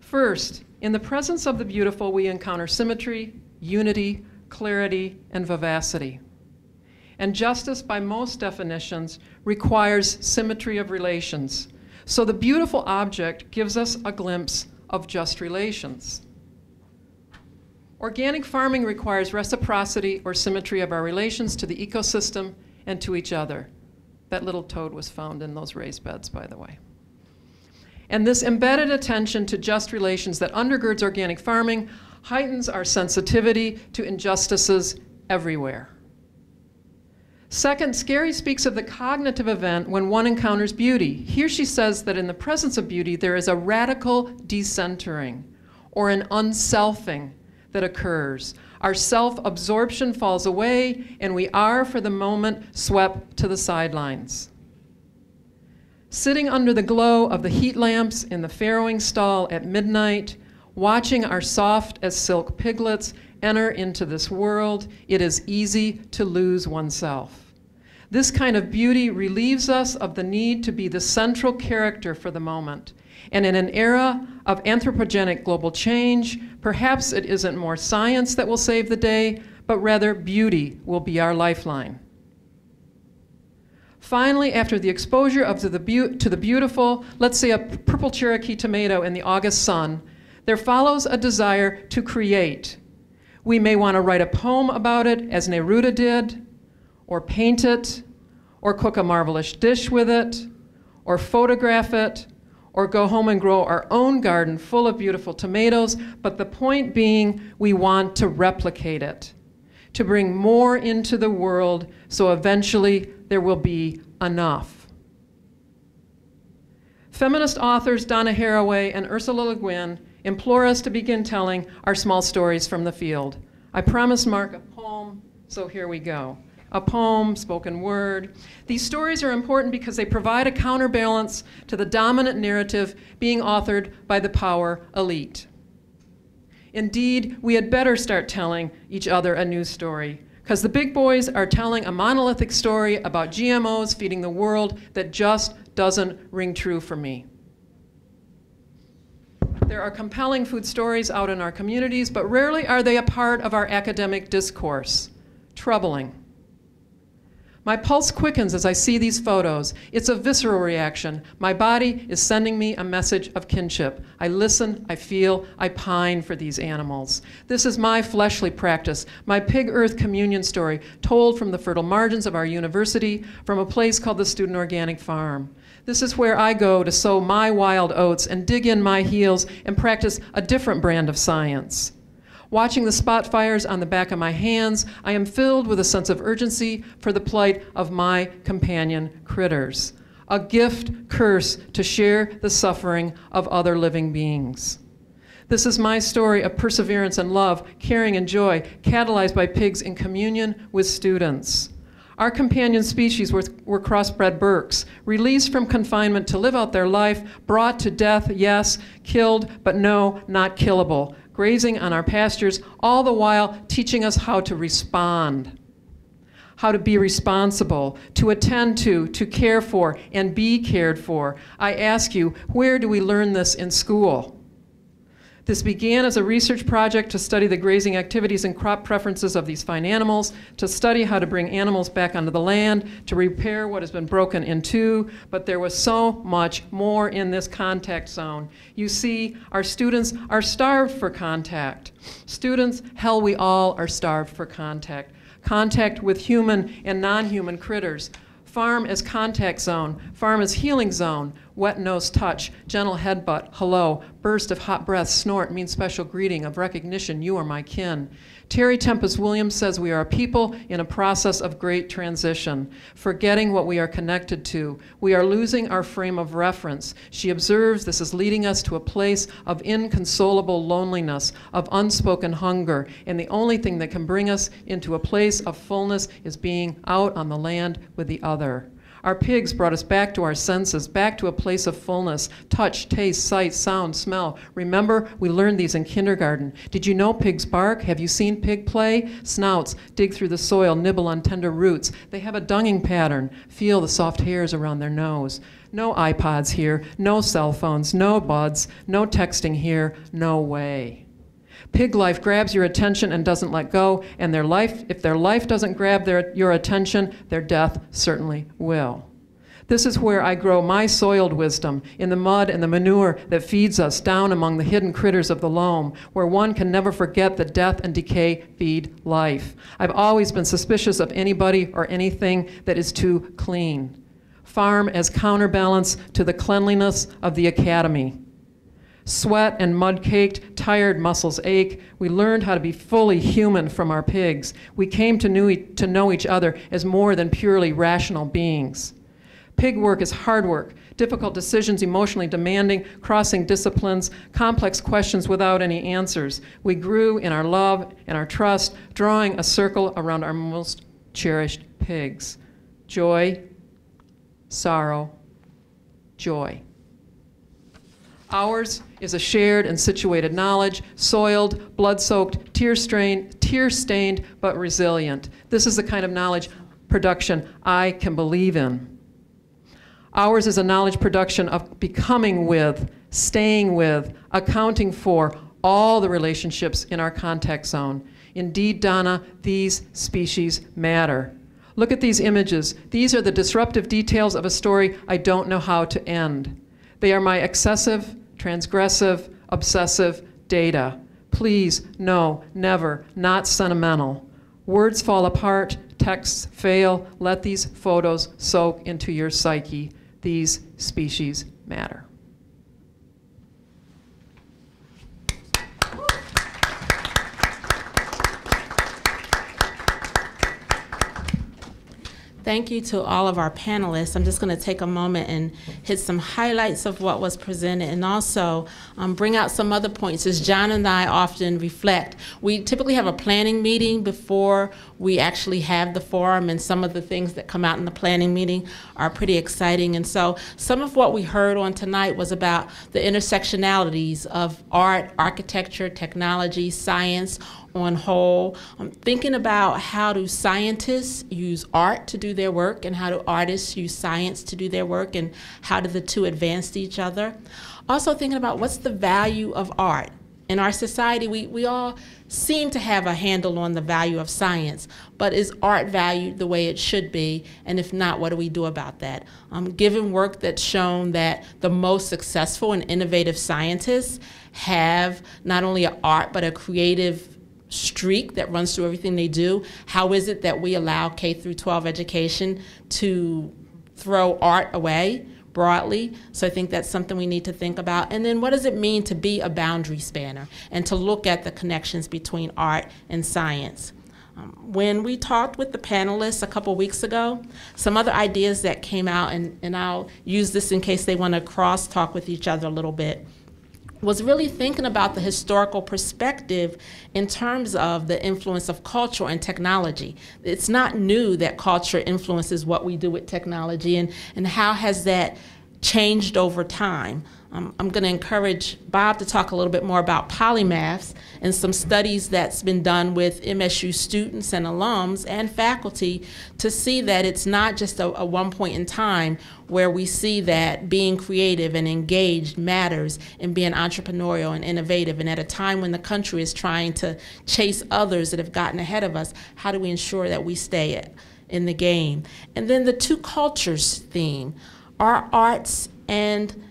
First, in the presence of the beautiful, we encounter symmetry, unity, clarity, and vivacity. And justice, by most definitions, requires symmetry of relations. So the beautiful object gives us a glimpse of just relations. Organic farming requires reciprocity or symmetry of our relations to the ecosystem and to each other. That little toad was found in those raised beds, by the way. And this embedded attention to just relations that undergirds organic farming heightens our sensitivity to injustices everywhere. Second, Scarry speaks of the cognitive event when one encounters beauty. Here she says that in the presence of beauty, there is a radical decentering, or an unselfing that occurs. Our self-absorption falls away, and we are, for the moment, swept to the sidelines. Sitting under the glow of the heat lamps in the farrowing stall at midnight, watching our soft as silk piglets enter into this world, it is easy to lose oneself. This kind of beauty relieves us of the need to be the central character for the moment. And in an era of anthropogenic global change, perhaps it isn't more science that will save the day, but rather beauty will be our lifeline. Finally, after the exposure of the be- to the beautiful, let's say a purple Cherokee tomato in the August sun, there follows a desire to create. We may want to write a poem about it, as Neruda did, or paint it, or cook a marvelous dish with it, or photograph it, or go home and grow our own garden full of beautiful tomatoes. But the point being, we want to replicate it, to bring more into the world, so eventually there will be enough. Feminist authors Donna Haraway and Ursula Le Guin implore us to begin telling our small stories from the field. I promised Mark a poem, so here we go. A poem, spoken word. These stories are important because they provide a counterbalance to the dominant narrative being authored by the power elite. Indeed, we had better start telling each other a new story, because the big boys are telling a monolithic story about G M Os feeding the world that just doesn't ring true for me. There are compelling food stories out in our communities, but rarely are they a part of our academic discourse. Troubling. My pulse quickens as I see these photos. It's a visceral reaction. My body is sending me a message of kinship. I listen, I feel, I pine for these animals. This is my fleshly practice, my pig earth communion story, told from the fertile margins of our university, from a place called the Student Organic Farm. This is where I go to sow my wild oats and dig in my heels and practice a different brand of science. Watching the spot fires on the back of my hands, I am filled with a sense of urgency for the plight of my companion critters. A gift curse to share the suffering of other living beings. This is my story of perseverance and love, caring and joy, catalyzed by pigs in communion with students. Our companion species were, were crossbred Burkes, released from confinement to live out their life, brought to death, yes, killed, but no, not killable. Grazing on our pastures, all the while teaching us how to respond, how to be responsible, to attend to, to care for, and be cared for. I ask you, where do we learn this in school? This began as a research project to study the grazing activities and crop preferences of these fine animals, to study how to bring animals back onto the land, to repair what has been broken in two, but there was so much more in this contact zone. You see, our students are starved for contact. Students, hell, we all are starved for contact. Contact with human and non-human critters. Farm as contact zone, farm as healing zone, wet nose touch, gentle headbutt, hello, burst of hot breath, snort, mean special greeting of recognition, you are my kin. Terry Tempest Williams says we are a people in a process of great transition, forgetting what we are connected to. We are losing our frame of reference. She observes this is leading us to a place of inconsolable loneliness, of unspoken hunger, and the only thing that can bring us into a place of fullness is being out on the land with the other. Our pigs brought us back to our senses, back to a place of fullness, touch, taste, sight, sound, smell. Remember, we learned these in kindergarten. Did you know pigs bark? Have you seen pig play? Snouts dig through the soil, nibble on tender roots. They have a dunging pattern. Feel the soft hairs around their nose. No iPods here, no cell phones, no buds, no texting here, no way. Pig life grabs your attention and doesn't let go, and their life, if their life doesn't grab their, your attention, their death certainly will. This is where I grow my soiled wisdom, in the mud and the manure that feeds us, down among the hidden critters of the loam, where one can never forget that death and decay feed life. I've always been suspicious of anybody or anything that is too clean. Farm as counterbalance to the cleanliness of the academy. Sweat and mud-caked, tired muscles ache. We learned how to be fully human from our pigs. We came to, knew, to know each other as more than purely rational beings. Pig work is hard work, difficult decisions, emotionally demanding, crossing disciplines, complex questions without any answers. We grew in our love and our trust, drawing a circle around our most cherished pigs. Joy, sorrow, joy. Ours is a shared and situated knowledge, soiled, blood-soaked, tear-stained, tear-stained, but resilient. This is the kind of knowledge production I can believe in. Ours is a knowledge production of becoming with, staying with, accounting for all the relationships in our contact zone. Indeed, Donna, these species matter. Look at these images. These are the disruptive details of a story I don't know how to end. They are my excessive, transgressive, obsessive data. Please, no, never, not sentimental. Words fall apart, texts fail. Let these photos soak into your psyche. These species matter. Thank you to all of our panelists. I'm just going to take a moment and hit some highlights of what was presented and also um, bring out some other points. As John and I often reflect, we typically have a planning meeting before we actually have the forum, and some of the things that come out in the planning meeting are pretty exciting. And so some of what we heard on tonight was about the intersectionalities of art, architecture, technology, science, on whole. I'm thinking about how do scientists use art to do their work, and how do artists use science to do their work, and how do the two advance each other. Also thinking about what's the value of art. In our society, we, we all seem to have a handle on the value of science, but is art valued the way it should be? And if not, what do we do about that? Um, given work that's shown that the most successful and innovative scientists have not only an art but a creative streak that runs through everything they do, how is it that we allow K through twelve education to throw art away broadly? So I think that's something we need to think about. And then what does it mean to be a boundary spanner and to look at the connections between art and science? Um, when we talked with the panelists a couple weeks ago, some other ideas that came out, and, and I'll use this in case they want to cross-talk with each other a little bit, was really thinking about the historical perspective in terms of the influence of culture and technology. It's not new that culture influences what we do with technology, and, and how has that changed over time. Um, I'm going to encourage Bob to talk a little bit more about polymaths and some studies that's been done with M S U students and alums and faculty to see that it's not just a, a one point in time where we see that being creative and engaged matters and being entrepreneurial and innovative. And at a time when the country is trying to chase others that have gotten ahead of us, how do we ensure that we stay in the game? And then the two cultures theme. Our arts and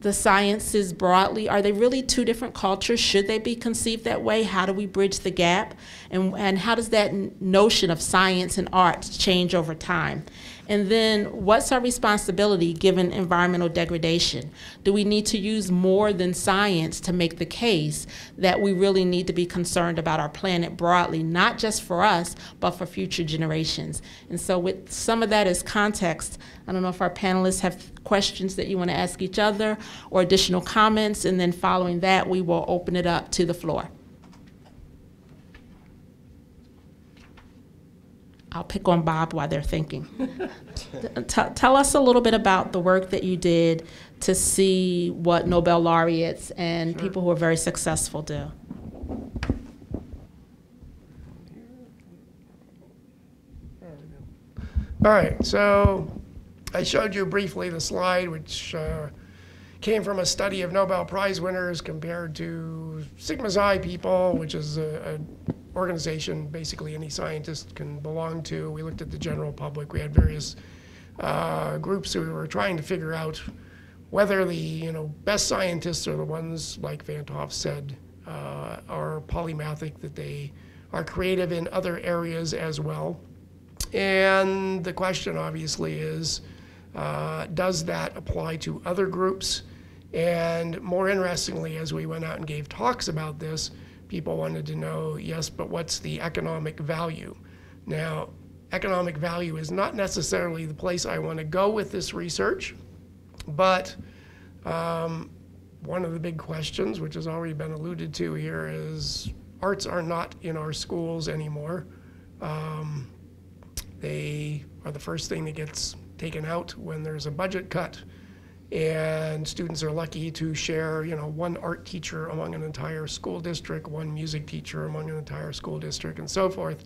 the sciences broadly, are they really two different cultures? Should they be conceived that way? How do we bridge the gap? And, and how does that notion of science and arts change over time? And then what's our responsibility given environmental degradation? Do we need to use more than science to make the case that we really need to be concerned about our planet broadly, not just for us, but for future generations? And so with some of that as context, I don't know if our panelists have questions that you want to ask each other or additional comments, and then following that, we will open it up to the floor. I'll pick on Bob while they're thinking. T tell us a little bit about the work that you did to see what Nobel laureates and sure. people who are very successful do. All right, so I showed you briefly the slide, which uh, came from a study of Nobel Prize winners compared to Sigma Xi people, which is a, a organization basically any scientist can belong to. We looked at the general public. We had various uh, groups who were trying to figure out whether the you know best scientists are the ones, like Van't Hoff said, uh, are polymathic, that they are creative in other areas as well. And the question obviously is, uh, does that apply to other groups? And more interestingly, as we went out and gave talks about this, people wanted to know, yes, but what's the economic value? Now, economic value is not necessarily the place I want to go with this research, but um, one of the big questions, which has already been alluded to here, is arts are not in our schools anymore. Um, they are the first thing that gets taken out when there's a budget cut, and students are lucky to share, you know, one art teacher among an entire school district, one music teacher among an entire school district, and so forth.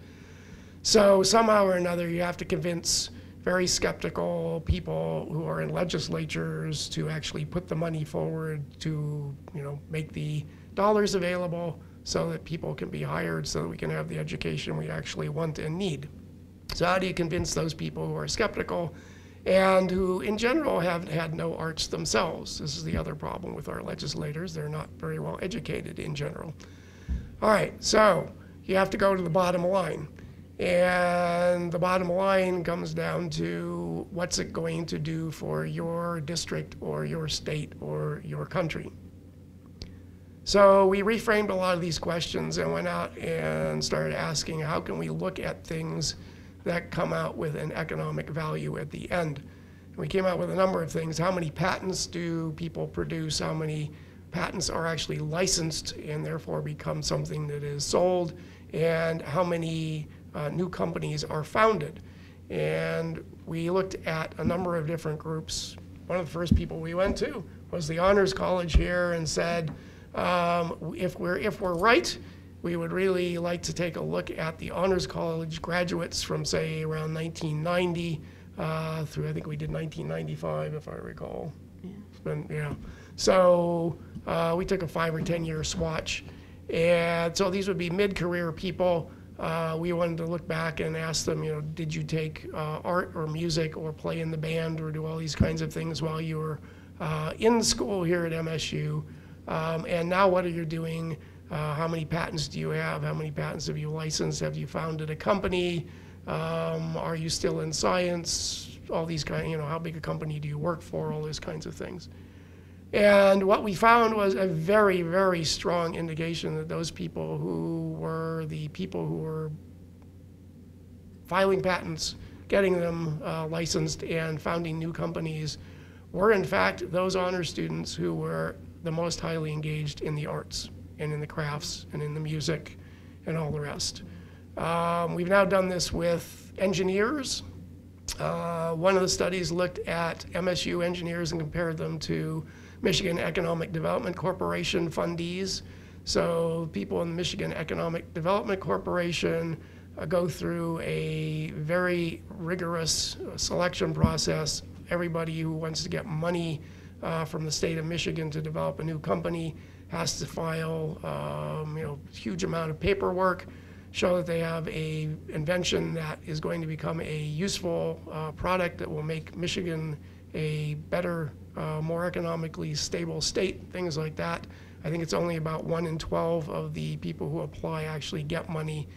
So somehow or another, you have to convince very skeptical people who are in legislatures to actually put the money forward to, you know, make the dollars available so that people can be hired, so that we can have the education we actually want and need. So how do you convince those people who are skeptical and who, in general, have had no arts themselves? This is the other problem with our legislators. They're not very well educated in general. All right, so you have to go to the bottom line. And the bottom line comes down to, what's it going to do for your district or your state or your country? So we reframed a lot of these questions and went out and started asking, how can we look at things that come out with an economic value at the end? And we came out with a number of things. How many patents do people produce? How many patents are actually licensed and therefore become something that is sold? And how many uh, new companies are founded? And we looked at a number of different groups. One of the first people we went to was the Honors College here and said, um, if we're, if we're right, we would really like to take a look at the Honors College graduates from, say, around nineteen ninety uh, through, I think we did nineteen ninety-five, if I recall. Yeah. It's been, yeah. So uh, we took a five or ten year swatch. And so these would be mid-career people. Uh, we wanted to look back and ask them, you know, did you take uh, art or music or play in the band or do all these kinds of things while you were uh, in school here at M S U? Um, and now what are you doing? Uh, how many patents do you have? How many patents have you licensed? Have you founded a company? Um, are you still in science? All these kind, you know, how big a company do you work for? All those kinds of things. And what we found was a very, very strong indication that those people who were the people who were filing patents, getting them uh, licensed, and founding new companies were, in fact, those honor students who were the most highly engaged in the arts, and in the crafts, and in the music, and all the rest. Um, we've now done this with engineers. Uh, one of the studies looked at M S U engineers and compared them to Michigan Economic Development Corporation fundees. So people in the Michigan Economic Development Corporation uh, go through a very rigorous selection process. Everybody who wants to get money uh, from the state of Michigan to develop a new company has to file um, you know, huge amount of paperwork, show that they have a invention that is going to become a useful uh, product that will make Michigan a better, uh, more economically stable state, things like that. I think it's only about one in twelve of the people who apply actually get money.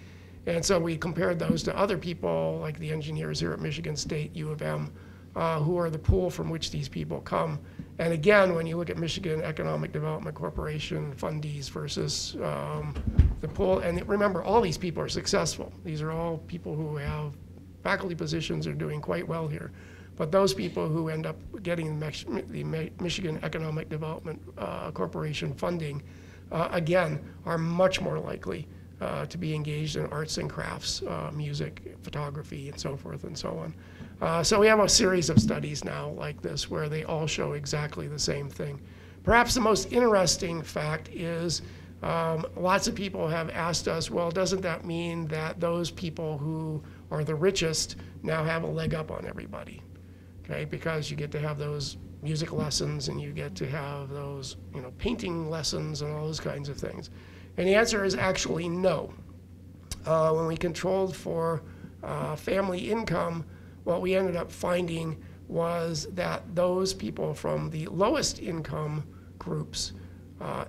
And so we compared those to other people, like the engineers here at Michigan State, U of M, uh, who are the pool from which these people come. And again, when you look at Michigan Economic Development Corporation fundees versus um, the pool, and remember, all these people are successful. These are all people who have faculty positions, are doing quite well here. But those people who end up getting the Michigan Economic Development uh, Corporation funding, uh, again, are much more likely uh, to be engaged in arts and crafts, uh, music, photography, and so forth and so on. Uh, so we have a series of studies now like this where they all show exactly the same thing. Perhaps the most interesting fact is um, lots of people have asked us, well, doesn't that mean that those people who are the richest now have a leg up on everybody? Okay, because you get to have those music lessons and you get to have those, you know, painting lessons and all those kinds of things. And the answer is actually no. Uh, when we controlled for uh, family income, what we ended up finding was that those people from the lowest income groups uh,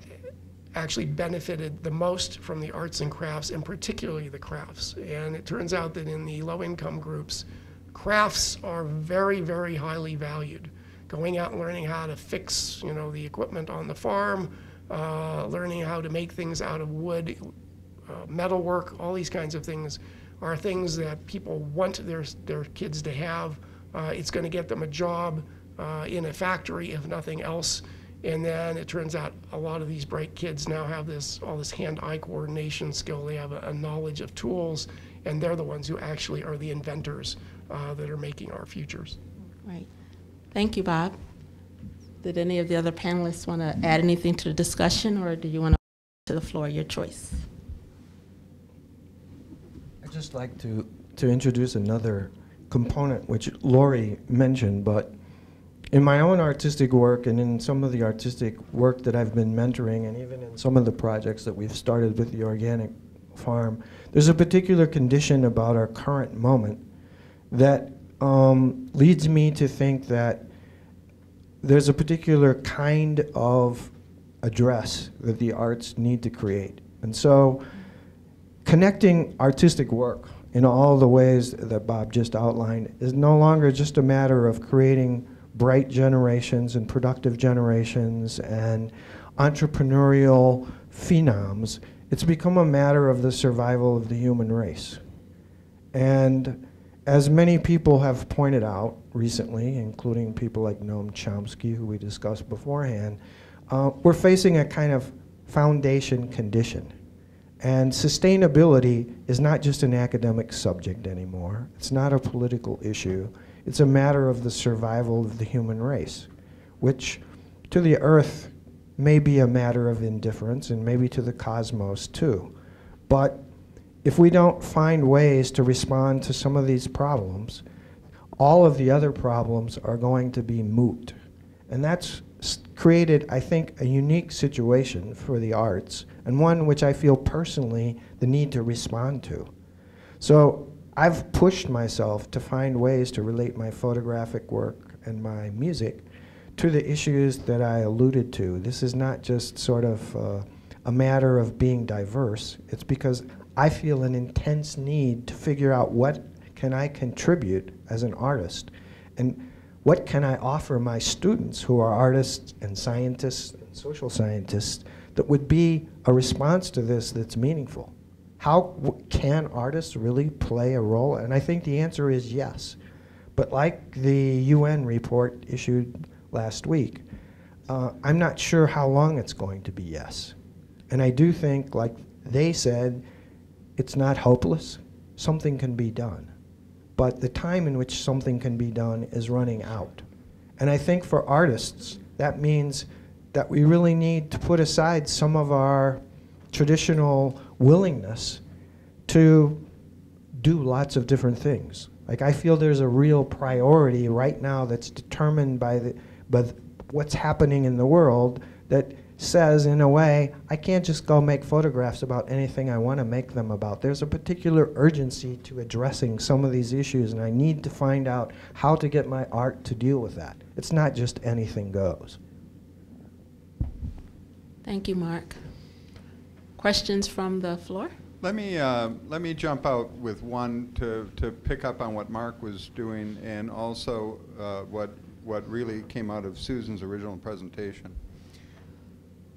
actually benefited the most from the arts and crafts, and particularly the crafts. And it turns out that in the low income groups, crafts are very, very highly valued. Going out and learning how to fix, you know, the equipment on the farm, uh, learning how to make things out of wood, uh, metalwork, all these kinds of things are things that people want their, their kids to have. Uh, it's going to get them a job uh, in a factory, if nothing else. And then it turns out a lot of these bright kids now have this all this hand-eye coordination skill. They have a, a knowledge of tools, and they're the ones who actually are the inventors uh, that are making our futures. Right. Thank you, Bob. Did any of the other panelists want to add anything to the discussion, or do you want to go to the floor? Your choice. I'd just like to, to introduce another component, which Lori mentioned, but in my own artistic work and in some of the artistic work that I've been mentoring and even in some of the projects that we've started with the organic farm, there's a particular condition about our current moment that um, leads me to think that there's a particular kind of address that the arts need to create. And so connecting artistic work in all the ways that Bob just outlined is no longer just a matter of creating bright generations and productive generations and entrepreneurial phenoms. It's become a matter of the survival of the human race. And as many people have pointed out recently, including people like Noam Chomsky, who we discussed beforehand, uh, we're facing a kind of foundation condition. And sustainability is not just an academic subject anymore. It's not a political issue. It's a matter of the survival of the human race, which to the earth may be a matter of indifference and maybe to the cosmos too. But if we don't find ways to respond to some of these problems, all of the other problems are going to be moot. And that's created, I think, a unique situation for the arts, and one which I feel personally the need to respond to. So I've pushed myself to find ways to relate my photographic work and my music to the issues that I alluded to. This is not just sort of uh, a matter of being diverse. It's because I feel an intense need to figure out what can I contribute as an artist, and what can I offer my students who are artists and scientists and social scientists that would be a response to this that's meaningful. How w- can artists really play a role? And I think the answer is yes. But like the U N report issued last week, uh, I'm not sure how long it's going to be yes. And I do think, like they said, it's not hopeless. Something can be done. But the time in which something can be done is running out. And I think for artists, that means that we really need to put aside some of our traditional willingness to do lots of different things. Like, I feel there's a real priority right now that's determined by, the, by the, what's happening in the world that says, in a way, I can't just go make photographs about anything I want to make them about. There's a particular urgency to addressing some of these issues, and I need to find out how to get my art to deal with that. It's not just anything goes. Thank you, Mark. Questions from the floor? Let me, uh, let me jump out with one to, to pick up on what Mark was doing, and also uh, what, what really came out of Susan's original presentation.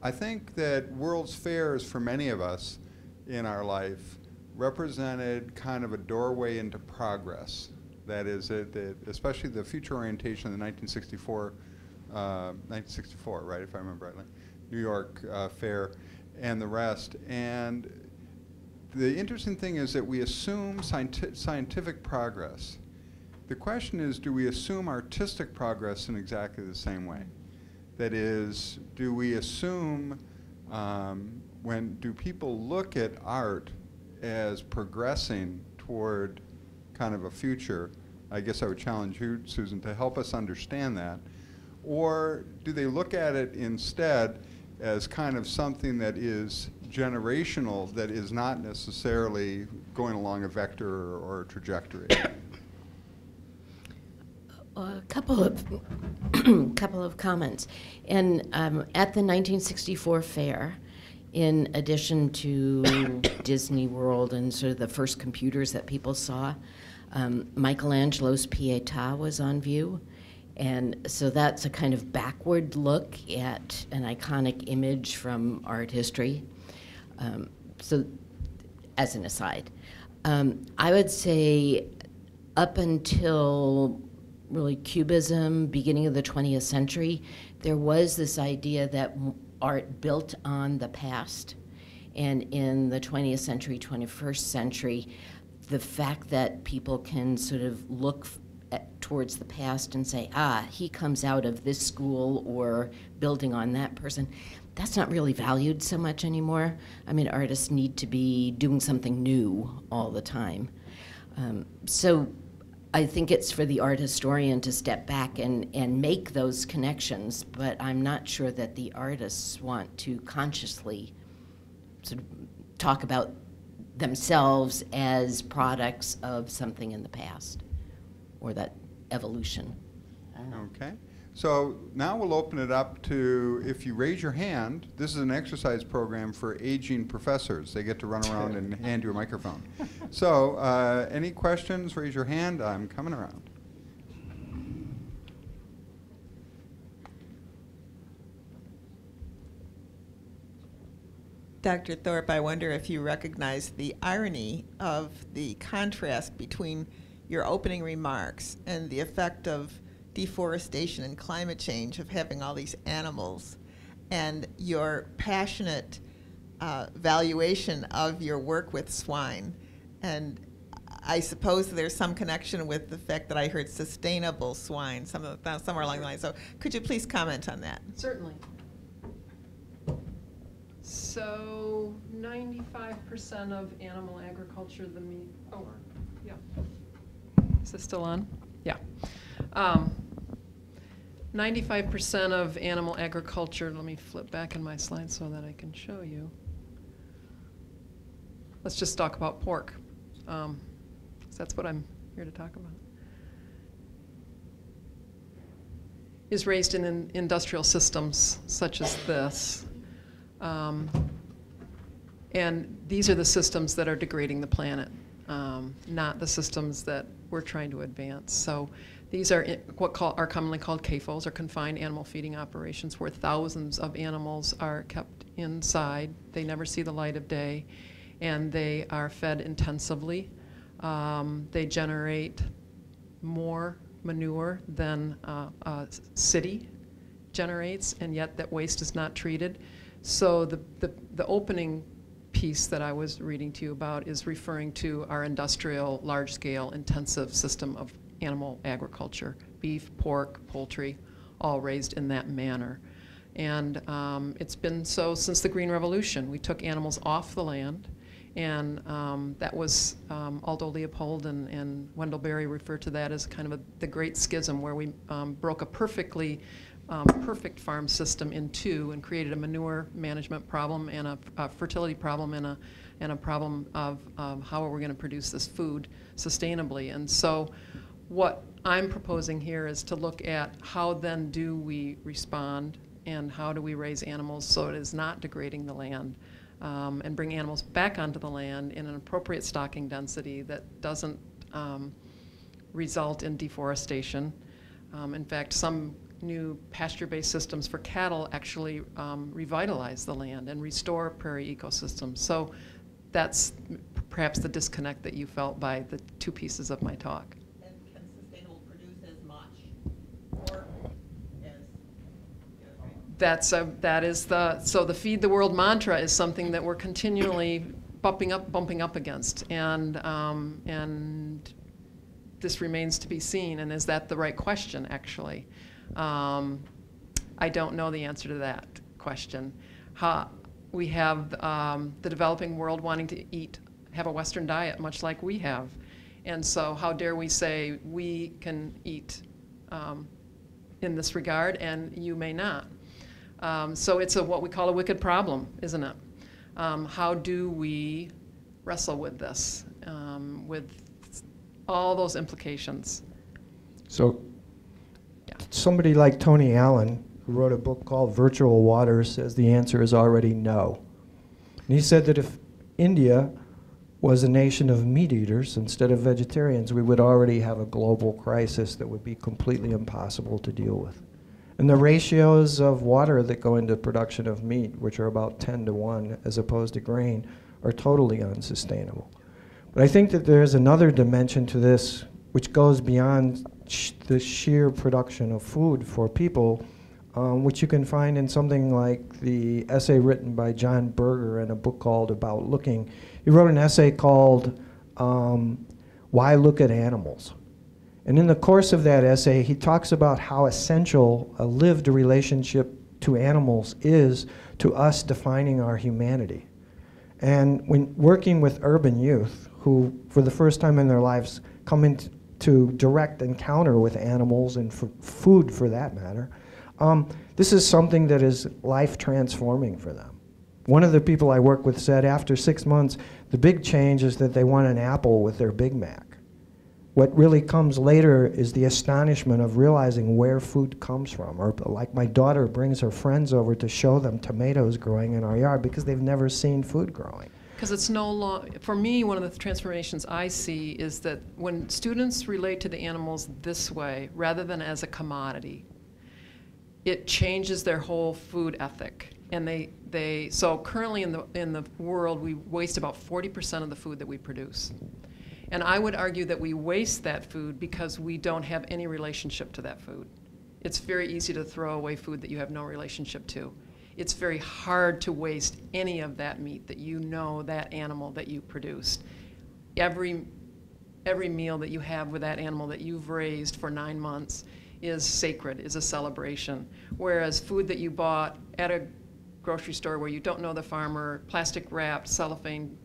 I think that World's Fairs, for many of us in our life, represented kind of a doorway into progress. That is, it, it, especially the future orientation of the nineteen sixty-four, right, if I remember rightly, New York uh, Fair, and the rest. And the interesting thing is that we assume scienti- scientific progress. The question is, do we assume artistic progress in exactly the same way? That is, do we assume, um, when do people look at art as progressing toward kind of a future? I guess I would challenge you, Susan, to help us understand that. Or do they look at it instead as kind of something that is generational, that is not necessarily going along a vector or, or a trajectory? A couple of couple of comments. And um, at the nineteen sixty-four fair, in addition to Disney World and sort of the first computers that people saw, um, Michelangelo's Pietà was on view. And so that's a kind of backward look at an iconic image from art history. Um, so, as an aside. Um, I would say up until really Cubism, beginning of the twentieth century, there was this idea that art built on the past. And in the twentieth century, twenty-first century, the fact that people can sort of look at, towards the past and say, ah, he comes out of this school or building on that person, that's not really valued so much anymore. I mean, artists need to be doing something new all the time. Um, so I think it's for the art historian to step back and, and make those connections, but I'm not sure that the artists want to consciously sort of talk about themselves as products of something in the past or that evolution. Okay. So now we'll open it up to, if you raise your hand, this is an exercise program for aging professors. They get to run around and hand you a microphone. So uh, any questions, raise your hand. I'm coming around. Doctor Thorp, I wonder if you recognize the irony of the contrast between your opening remarks and the effect of deforestation and climate change, of having all these animals, and your passionate uh, valuation of your work with swine. And I suppose there's some connection with the fact that I heard sustainable swine some of the, somewhere along the line. So could you please comment on that? Certainly. So ninety-five percent of animal agriculture, the meat, oh, yeah. Is this still on? Yeah. Um, ninety-five percent of animal agriculture, let me flip back in my slide so that I can show you. Let's just talk about pork. Um, so that's what I'm here to talk about. Is raised in, in industrial systems such as this. Um, and these are the systems that are degrading the planet, um, not the systems that we're trying to advance. So these are what call, are commonly called C A F Os, or confined animal feeding operations, where thousands of animals are kept inside. They never see the light of day, and they are fed intensively. Um, they generate more manure than uh, a city generates, and yet that waste is not treated. So the, the, the opening piece that I was reading to you about is referring to our industrial, large-scale, intensive system of animal agriculture, beef, pork, poultry, all raised in that manner. And um, it's been so since the Green Revolution. We took animals off the land, and um, that was um, Aldo Leopold and, and Wendell Berry referred to that as kind of a, the Great Schism, where we um, broke a perfectly Um, perfect farm system in two and created a manure management problem and a, a fertility problem and a, and a problem of um, how are we going to produce this food sustainably. And so what I'm proposing here is to look at how then do we respond and how do we raise animals so it is not degrading the land, um, and bring animals back onto the land in an appropriate stocking density that doesn't um, result in deforestation. Um, in fact, some new pasture-based systems for cattle actually um, revitalize the land and restore prairie ecosystems. So that's perhaps the disconnect that you felt by the two pieces of my talk. And can sustainable produce as much or as, yeah, right? That's a, that is the, so the feed the world mantra is something that we're continually bumping up, bumping up against. And, um, and this remains to be seen, and is that the right question, actually? Um, I don't know the answer to that question. How, we have um, the developing world wanting to eat, have a Western diet, much like we have. And so how dare we say we can eat um, in this regard and you may not. Um, so it's a, what we call a wicked problem, isn't it? Um, how do we wrestle with this, um, with all those implications? So. Somebody like Tony Allen, who wrote a book called Virtual Water, says the answer is already no. And he said that if India was a nation of meat eaters instead of vegetarians, we would already have a global crisis that would be completely impossible to deal with. And the ratios of water that go into production of meat, which are about ten to one as opposed to grain, are totally unsustainable. But I think that there's another dimension to this which goes beyond sh the sheer production of food for people, um, which you can find in something like the essay written by John Berger in a book called About Looking. He wrote an essay called um, Why Look at Animals? And in the course of that essay, he talks about how essential a lived relationship to animals is to us defining our humanity. And when working with urban youth, who for the first time in their lives come into direct encounter with animals and for food for that matter, um, this is something that is life transforming for them. One of the people I work with said after six months, the big change is that they want an apple with their Big Mac. What really comes later is the astonishment of realizing where food comes from. Or like my daughter brings her friends over to show them tomatoes growing in our yard because they've never seen food growing. Because it's no long, for me, one of the transformations I see is that when students relate to the animals this way, rather than as a commodity, it changes their whole food ethic. And they, they so currently in the, in the world, we waste about forty percent of the food that we produce. And I would argue that we waste that food because we don't have any relationship to that food. It's very easy to throw away food that you have no relationship to. It's very hard to waste any of that meat that you know that animal that you produced. Every, every meal that you have with that animal that you've raised for nine months is sacred, is a celebration. Whereas food that you bought at a grocery store where you don't know the farmer, plastic wrapped, cellophane,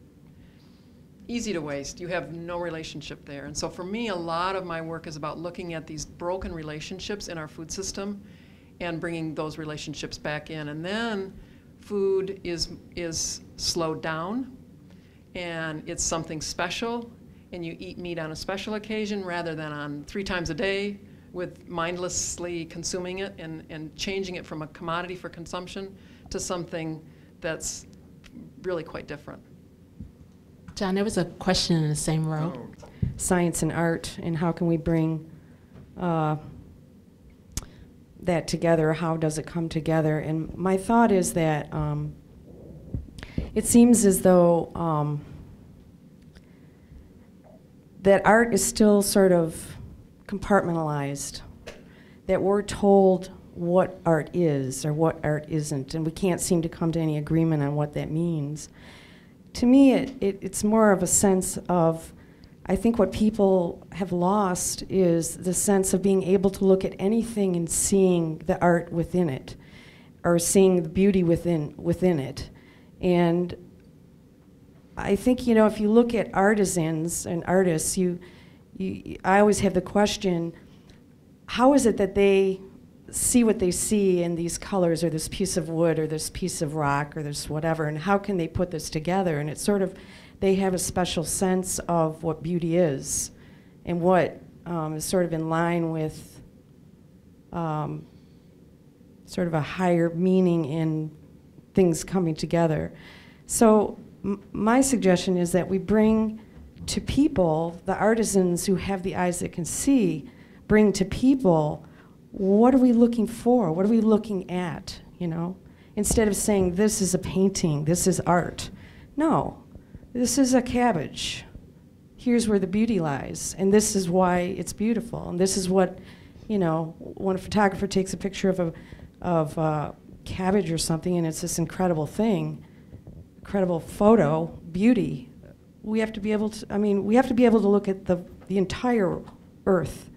easy to waste. You have no relationship there. And so for me, a lot of my work is about looking at these broken relationships in our food system and bringing those relationships back in. And then food is, is slowed down, and it's something special, and you eat meat on a special occasion rather than on three times a day with mindlessly consuming it and, and changing it from a commodity for consumption to something that's really quite different. John, there was a question in the same row. Oh. Science and art, and how can we bring uh, that together? How does it come together? And my thought is that um, it seems as though um, that art is still sort of compartmentalized, that we're told what art is or what art isn't, and we can't seem to come to any agreement on what that means. To me, it, it, it's more of a sense of, I think what people have lost is the sense of being able to look at anything and seeing the art within it, or seeing the beauty within, within it. And I think, you know, if you look at artisans and artists, you, you, I always have the question, how is it that they see what they see in these colors or this piece of wood or this piece of rock or this whatever, and how can they put this together? And it's sort of, they have a special sense of what beauty is and what um, is sort of in line with um, sort of a higher meaning in things coming together. So m my suggestion is that we bring to people, the artisans who have the eyes that can see, bring to people what are we looking for? What are we looking at, you know? Instead of saying, this is a painting, this is art. No, this is a cabbage. Here's where the beauty lies, and this is why it's beautiful. And this is what, you know, when a photographer takes a picture of a, of a cabbage or something, and it's this incredible thing, incredible photo, beauty. We have to be able to, I mean, we have to be able to look at the, the entire earth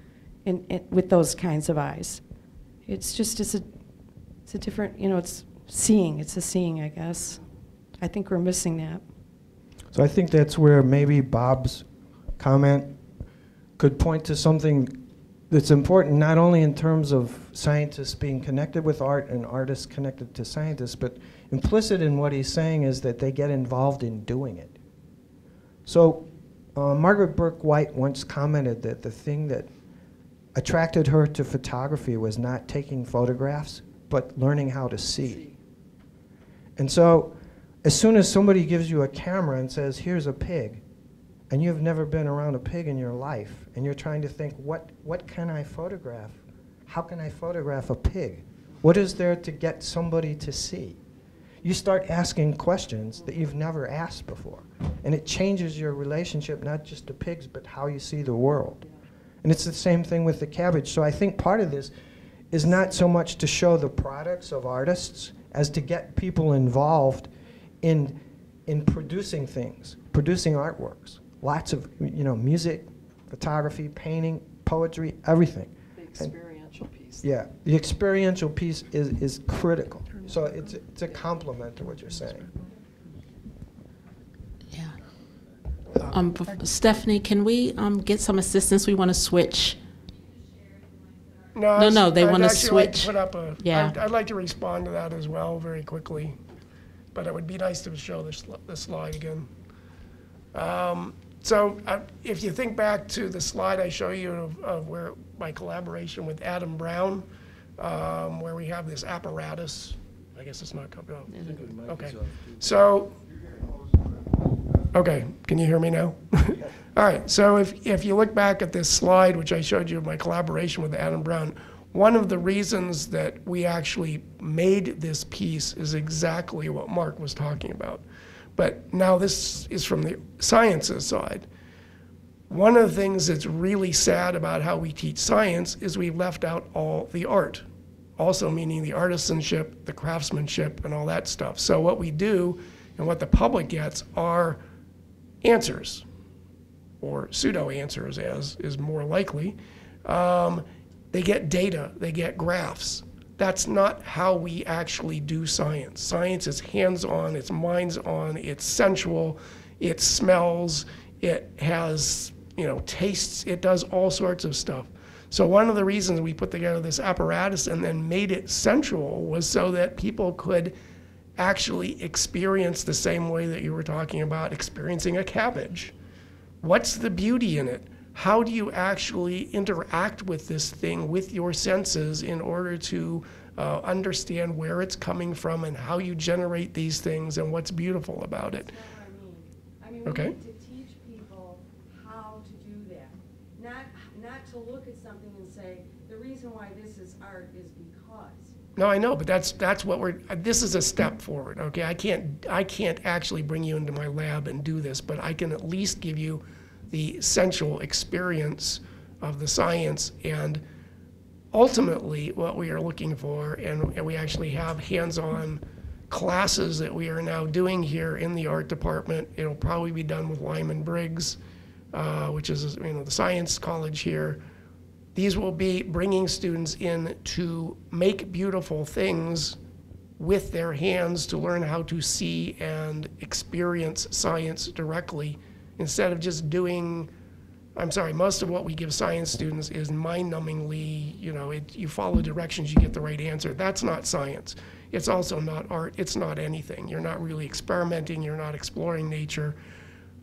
In, in, with those kinds of eyes. It's just, it's a, it's a different, you know, it's seeing, it's a seeing, I guess. I think we're missing that. So I think that's where maybe Bob's comment could point to something that's important, not only in terms of scientists being connected with art and artists connected to scientists, but implicit in what he's saying is that they get involved in doing it. So uh, Margaret Burke White once commented that the thing that attracted her to photography was not taking photographs, but learning how to see. And so, as soon as somebody gives you a camera and says, here's a pig, and you've never been around a pig in your life, and you're trying to think, what, what can I photograph? How can I photograph a pig? What is there to get somebody to see? you start asking questions that you've never asked before. And it changes your relationship, not just to pigs, but how you see the world. And it's the same thing with the cabbage. So I think part of this is not so much to show the products of artists as to get people involved in, in producing things, producing artworks. Lots of, you know, music, photography, painting, poetry, everything. The experiential and, piece. Yeah, the experiential piece is, is critical. So it's, it's a complement to what you're saying. Yeah. Um, Stephanie, can we um, get some assistance? We want to switch. No, no, no they want to switch. Like to put up a, yeah. I'd, I'd like to respond to that as well very quickly. But it would be nice to show this, this slide again. Um, so I, if you think back to the slide I show you of, of where my collaboration with Adam Brown, um, where we have this apparatus. I guess it's not coming out. Okay. So, okay. Can you hear me now? All right. So if, if you look back at this slide, which I showed you of my collaboration with Adam Brown, one of the reasons that we actually made this piece is exactly what Mark was talking about. But now this is from the sciences side. One of the things that's really sad about how we teach science is we left out all the art, also meaning the artisanship, the craftsmanship, and all that stuff. So what we do and what the public gets are answers, or pseudo-answers, as is more likely. Um, they get data, they get graphs. That's not how we actually do science. Science is hands-on, it's minds-on, it's sensual, it smells, it has, you know, tastes, it does all sorts of stuff. So one of the reasons we put together this apparatus and then made it sensual was so that people could actually experience the same way that you were talking about experiencing a cabbage. What's the beauty in it? How do you actually interact with this thing with your senses in order to uh, understand where it's coming from and how you generate these things and what's beautiful about it? That's not what I mean. I mean, we okay. need to teach people how to do that. Not, not to look at something and say, the reason why this is art is because. No, I know, but that's, that's what we're, this is a step forward, okay? I can't, I can't actually bring you into my lab and do this, but I can at least give you the sensual experience of the science, and ultimately what we are looking for, and, and we actually have hands-on classes that we are now doing here in the art department. It'll probably be done with Lyman Briggs, uh, which is, you know, the science college here. These will be bringing students in to make beautiful things with their hands, to learn how to see and experience science directly, instead of just doing, I'm sorry, most of what we give science students is mind-numbingly, you know, it, you follow directions, you get the right answer. That's not science. It's also not art. It's not anything. You're not really experimenting. You're not exploring nature.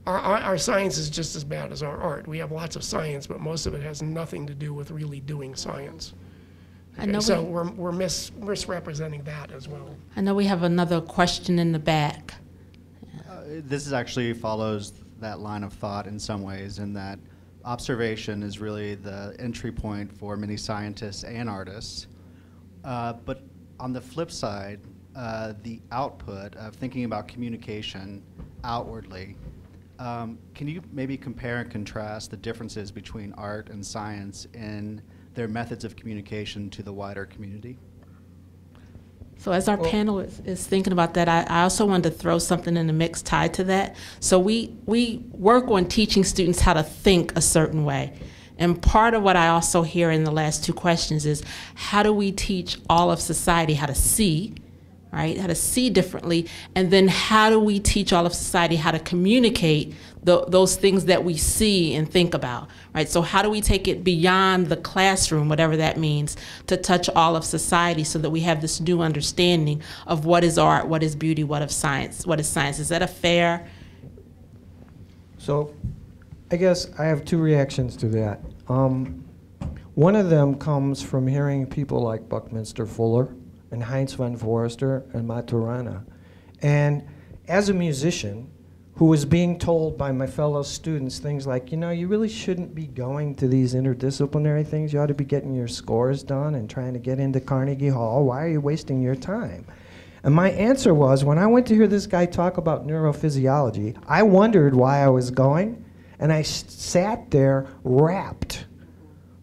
Our, our, our science is just as bad as our art. We have lots of science, but most of it has nothing to do with really doing science. Okay, I know so we, we're, we're mis, misrepresenting that as well. I know we have another question in the back. Uh, this is actually follows that line of thought in some ways, and that observation is really the entry point for many scientists and artists. Uh, but on the flip side, uh, the output of thinking about communication outwardly, um, can you maybe compare and contrast the differences between art and science in their methods of communication to the wider community? So as our well, panel is, is thinking about that, I, I also wanted to throw something in the mix tied to that. So we, we work on teaching students how to think a certain way. And part of what I also hear in the last two questions is, how do we teach all of society how to see, right? How to see differently, and then how do we teach all of society how to communicate the, those things that we see and think about, right? So how do we take it beyond the classroom, whatever that means, to touch all of society so that we have this new understanding of what is art, what is beauty, what of science, what is science? Is that a fair? So I guess I have two reactions to that. Um, one of them comes from hearing people like Buckminster Fuller and Heinz von Forrester and Maturana. And as a musician who was being told by my fellow students things like, you know, you really shouldn't be going to these interdisciplinary things. You ought to be getting your scores done and trying to get into Carnegie Hall. Why are you wasting your time? And my answer was, when I went to hear this guy talk about neurophysiology, I wondered why I was going, and I sat there rapt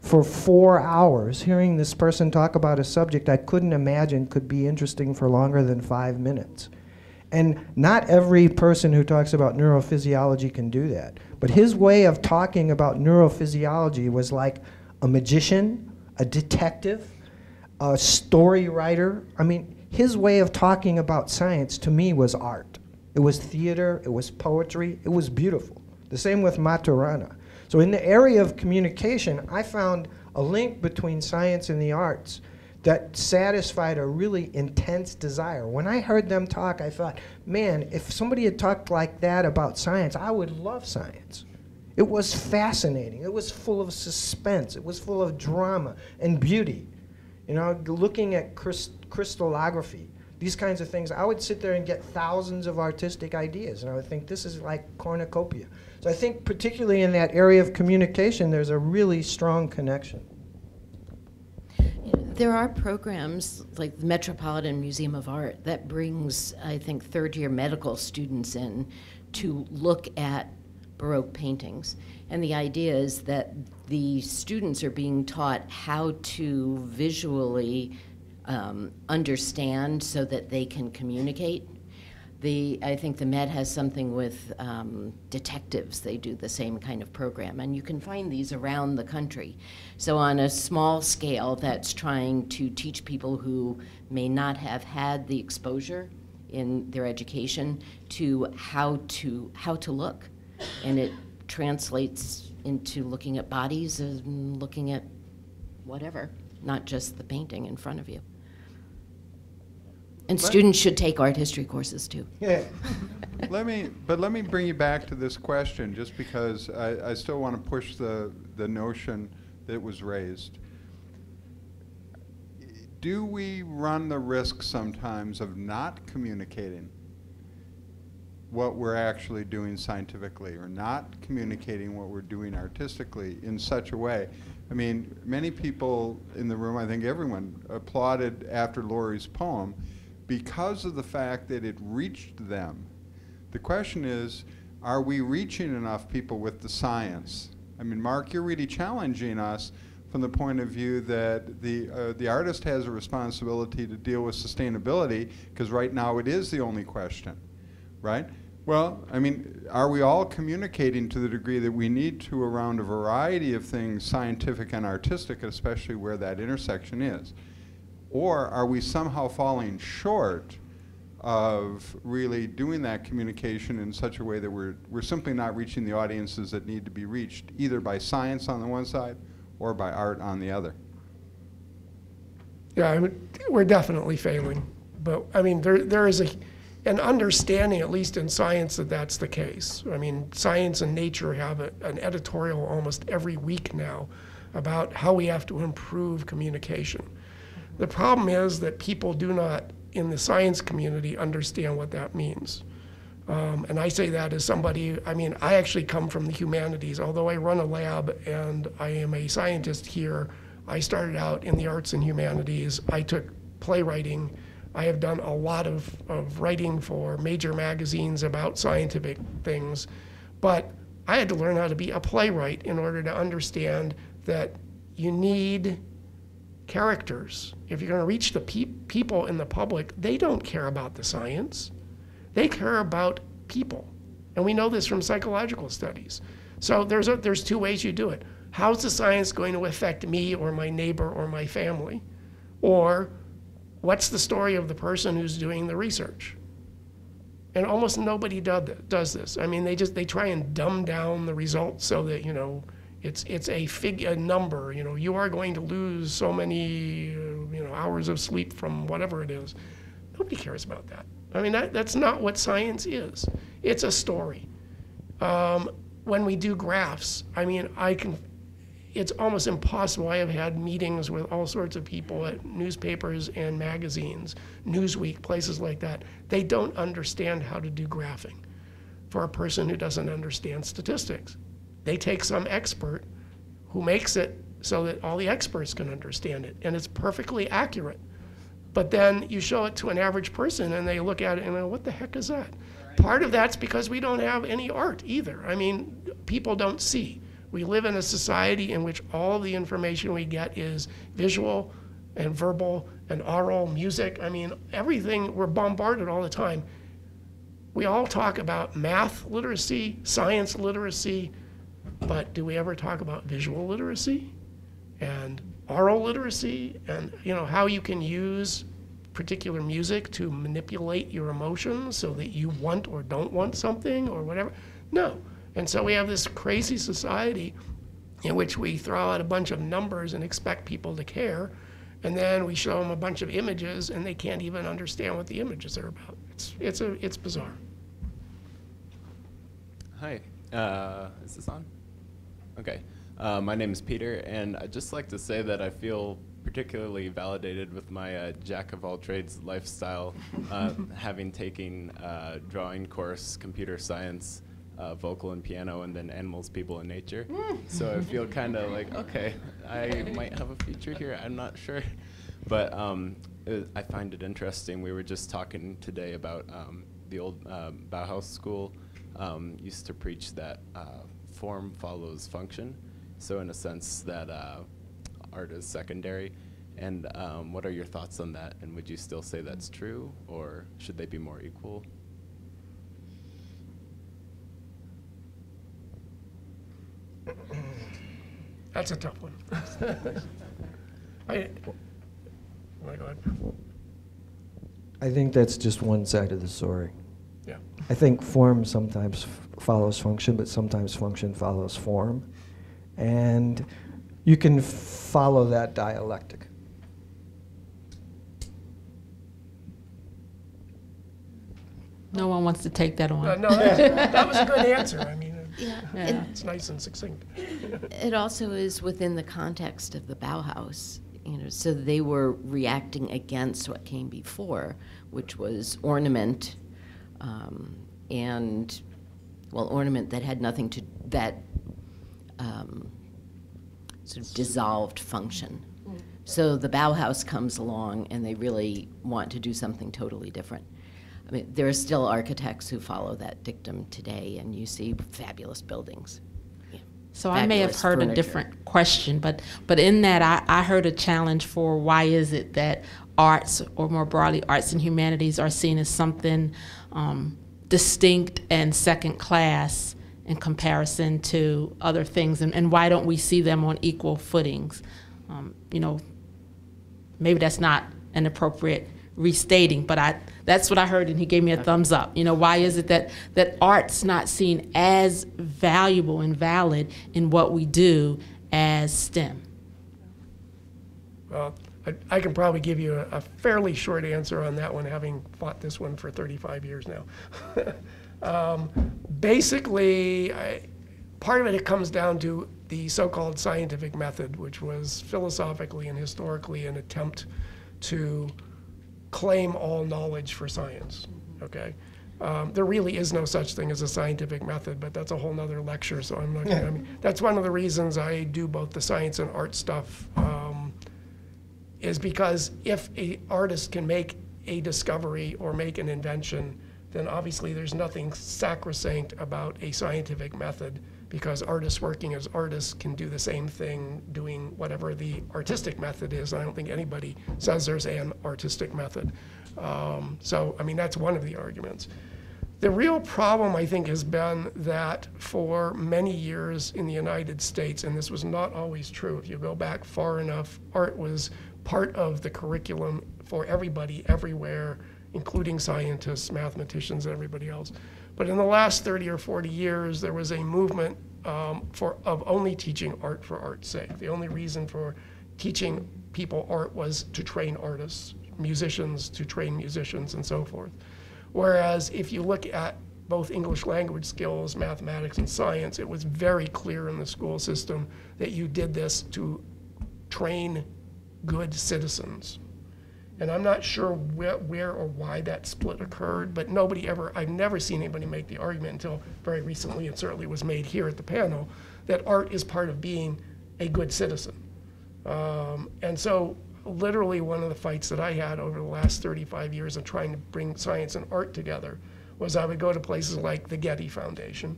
for four hours hearing this person talk about a subject I couldn't imagine could be interesting for longer than five minutes. And not every person who talks about neurophysiology can do that. But his way of talking about neurophysiology was like a magician, a detective, a story writer. I mean, his way of talking about science to me was art. It was theater, it was poetry, it was beautiful. The same with Maturana. So in the area of communication, I found a link between science and the arts that satisfied a really intense desire. When I heard them talk, I thought, man, if somebody had talked like that about science, I would love science. It was fascinating. It was full of suspense. It was full of drama and beauty. You know, looking at crystallography, these kinds of things, I would sit there and get thousands of artistic ideas, and I would think, this is like cornucopia. So I think particularly in that area of communication, there's a really strong connection. There are programs like the Metropolitan Museum of Art that brings, I think, third-year medical students in to look at Baroque paintings. And the idea is that the students are being taught how to visually um, understand so that they can communicate. The, I think the Met has something with um, detectives. They do the same kind of program, and you can find these around the country. So on a small scale, that's trying to teach people who may not have had the exposure in their education to how to, how to look. And it translates into looking at bodies and looking at whatever, not just the painting in front of you. And let students should take art history courses too. Yeah. let me, but let me bring you back to this question, just because I, I still want to push the, the notion that was raised. Do we run the risk sometimes of not communicating what we're actually doing scientifically, or not communicating what we're doing artistically in such a way? I mean, many people in the room, I think everyone, applauded after Lori's poem, because of the fact that it reached them. The question is, are we reaching enough people with the science? I mean, Mark, you're really challenging us from the point of view that the, uh, the artist has a responsibility to deal with sustainability, because right now it is the only question, right? Well, I mean, are we all communicating to the degree that we need to around a variety of things, scientific and artistic, especially where that intersection is? Or are we somehow falling short of really doing that communication in such a way that we're, we're simply not reaching the audiences that need to be reached, either by science on the one side or by art on the other? Yeah, I mean, we're definitely failing. But I mean, there, there is a, an understanding, at least in science, that that's the case. I mean, science and nature have a, an editorial almost every week now about how we have to improve communication. The problem is that people do not, in the science community, understand what that means. Um, and I say that as somebody, I mean, I actually come from the humanities. Although I run a lab and I am a scientist here, I started out in the arts and humanities. I took playwriting. I have done a lot of, of writing for major magazines about scientific things. But I had to learn how to be a playwright in order to understand that you need characters. If you're going to reach the pe people in the public, they don't care about the science. They care about people. And we know this from psychological studies. So there's, a, there's two ways you do it. How's the science going to affect me or my neighbor or my family? Or what's the story of the person who's doing the research? And almost nobody does this. I mean, they just, they try and dumb down the results so that, you know, It's, it's a, fig, a number, you know, you are going to lose so many you know, hours of sleep from whatever it is. Nobody cares about that. I mean, that, that's not what science is. It's a story. Um, when we do graphs, I mean, I can, it's almost impossible. I have had meetings with all sorts of people at newspapers and magazines, Newsweek, places like that. They don't understand how to do graphing for a person who doesn't understand statistics. They take some expert who makes it so that all the experts can understand it, and it's perfectly accurate. But then you show it to an average person and they look at it and go, what the heck is that? Part of that's because we don't have any art either. I mean, people don't see. We live in a society in which all the information we get is visual and verbal and oral, music. I mean, everything, we're bombarded all the time. We all talk about math literacy, science literacy, but do we ever talk about visual literacy and oral literacy and, you know, how you can use particular music to manipulate your emotions so that you want or don't want something or whatever? No. And so we have this crazy society in which we throw out a bunch of numbers and expect people to care, and then we show them a bunch of images and they can't even understand what the images are about. It's, it's, a, it's bizarre. Hi. Uh, is this on? Okay. Uh, my name is Peter, and I'd just like to say that I feel particularly validated with my uh, jack-of-all-trades lifestyle, uh, having taken uh, drawing course, computer science, uh, vocal and piano, and then animals, people, and nature. So I feel kind of like, okay, I might have a future here, I'm not sure. But um, it, I find it interesting. We were just talking today about um, the old uh, Bauhaus school um, used to preach that uh, form follows function. So in a sense that uh, art is secondary. And um, what are your thoughts on that? And would you still say that's true, or should they be more equal? That's a tough one. I, oh God. I think that's just one side of the story. Yeah. I think form sometimes f follows function, but sometimes function follows form. And you can follow that dialectic. No one wants to take that on. Uh, no, that, that was a good answer. I mean, yeah. Yeah. It's nice and succinct. It also is within the context of the Bauhaus. You know, so they were reacting against what came before, which was ornament, um, and well, ornament that had nothing to that. Um, sort of dissolved function. Mm. So the Bauhaus comes along and they really want to do something totally different. I mean, there are still architects who follow that dictum today, and you see fabulous buildings. Yeah. So fabulous I may have heard furniture. A different question, but, but in that I, I heard a challenge for why is it that arts, or more broadly arts and humanities, are seen as something um, distinct and second class in comparison to other things, and, and why don't we see them on equal footings? Um, you know, maybe that's not an appropriate restating, but I that's what I heard, and he gave me a thumbs up. You know, why is it that, that art's not seen as valuable and valid in what we do as STEM? Well, I, I can probably give you a, a fairly short answer on that one, having fought this one for thirty-five years now. Um, basically, I, part of it, it comes down to the so-called scientific method, which was philosophically and historically an attempt to claim all knowledge for science, okay? Um, there really is no such thing as a scientific method, but that's a whole nother lecture, so I'm not gonna, I mean, that's one of the reasons I do both the science and art stuff, um, is because if an artist can make a discovery or make an invention, then obviously there's nothing sacrosanct about a scientific method, because artists working as artists can do the same thing doing whatever the artistic method is. I don't think anybody says there's an artistic method. Um, so, I mean, that's one of the arguments. The real problem, I think, has been that for many years in the United States, and this was not always true, if you go back far enough, art was part of the curriculum for everybody, everywhere, including scientists, mathematicians, and everybody else. But in the last thirty or forty years, there was a movement um, for, of only teaching art for art's sake. The only reason for teaching people art was to train artists, musicians to train musicians, and so forth. Whereas if you look at both English language skills, mathematics, and science, it was very clear in the school system that you did this to train good citizens. And I'm not sure where, where or why that split occurred, but nobody ever, I've never seen anybody make the argument until very recently, and certainly was made here at the panel, that art is part of being a good citizen. Um, and so literally one of the fights that I had over the last thirty-five years of trying to bring science and art together was I would go to places like the Getty Foundation,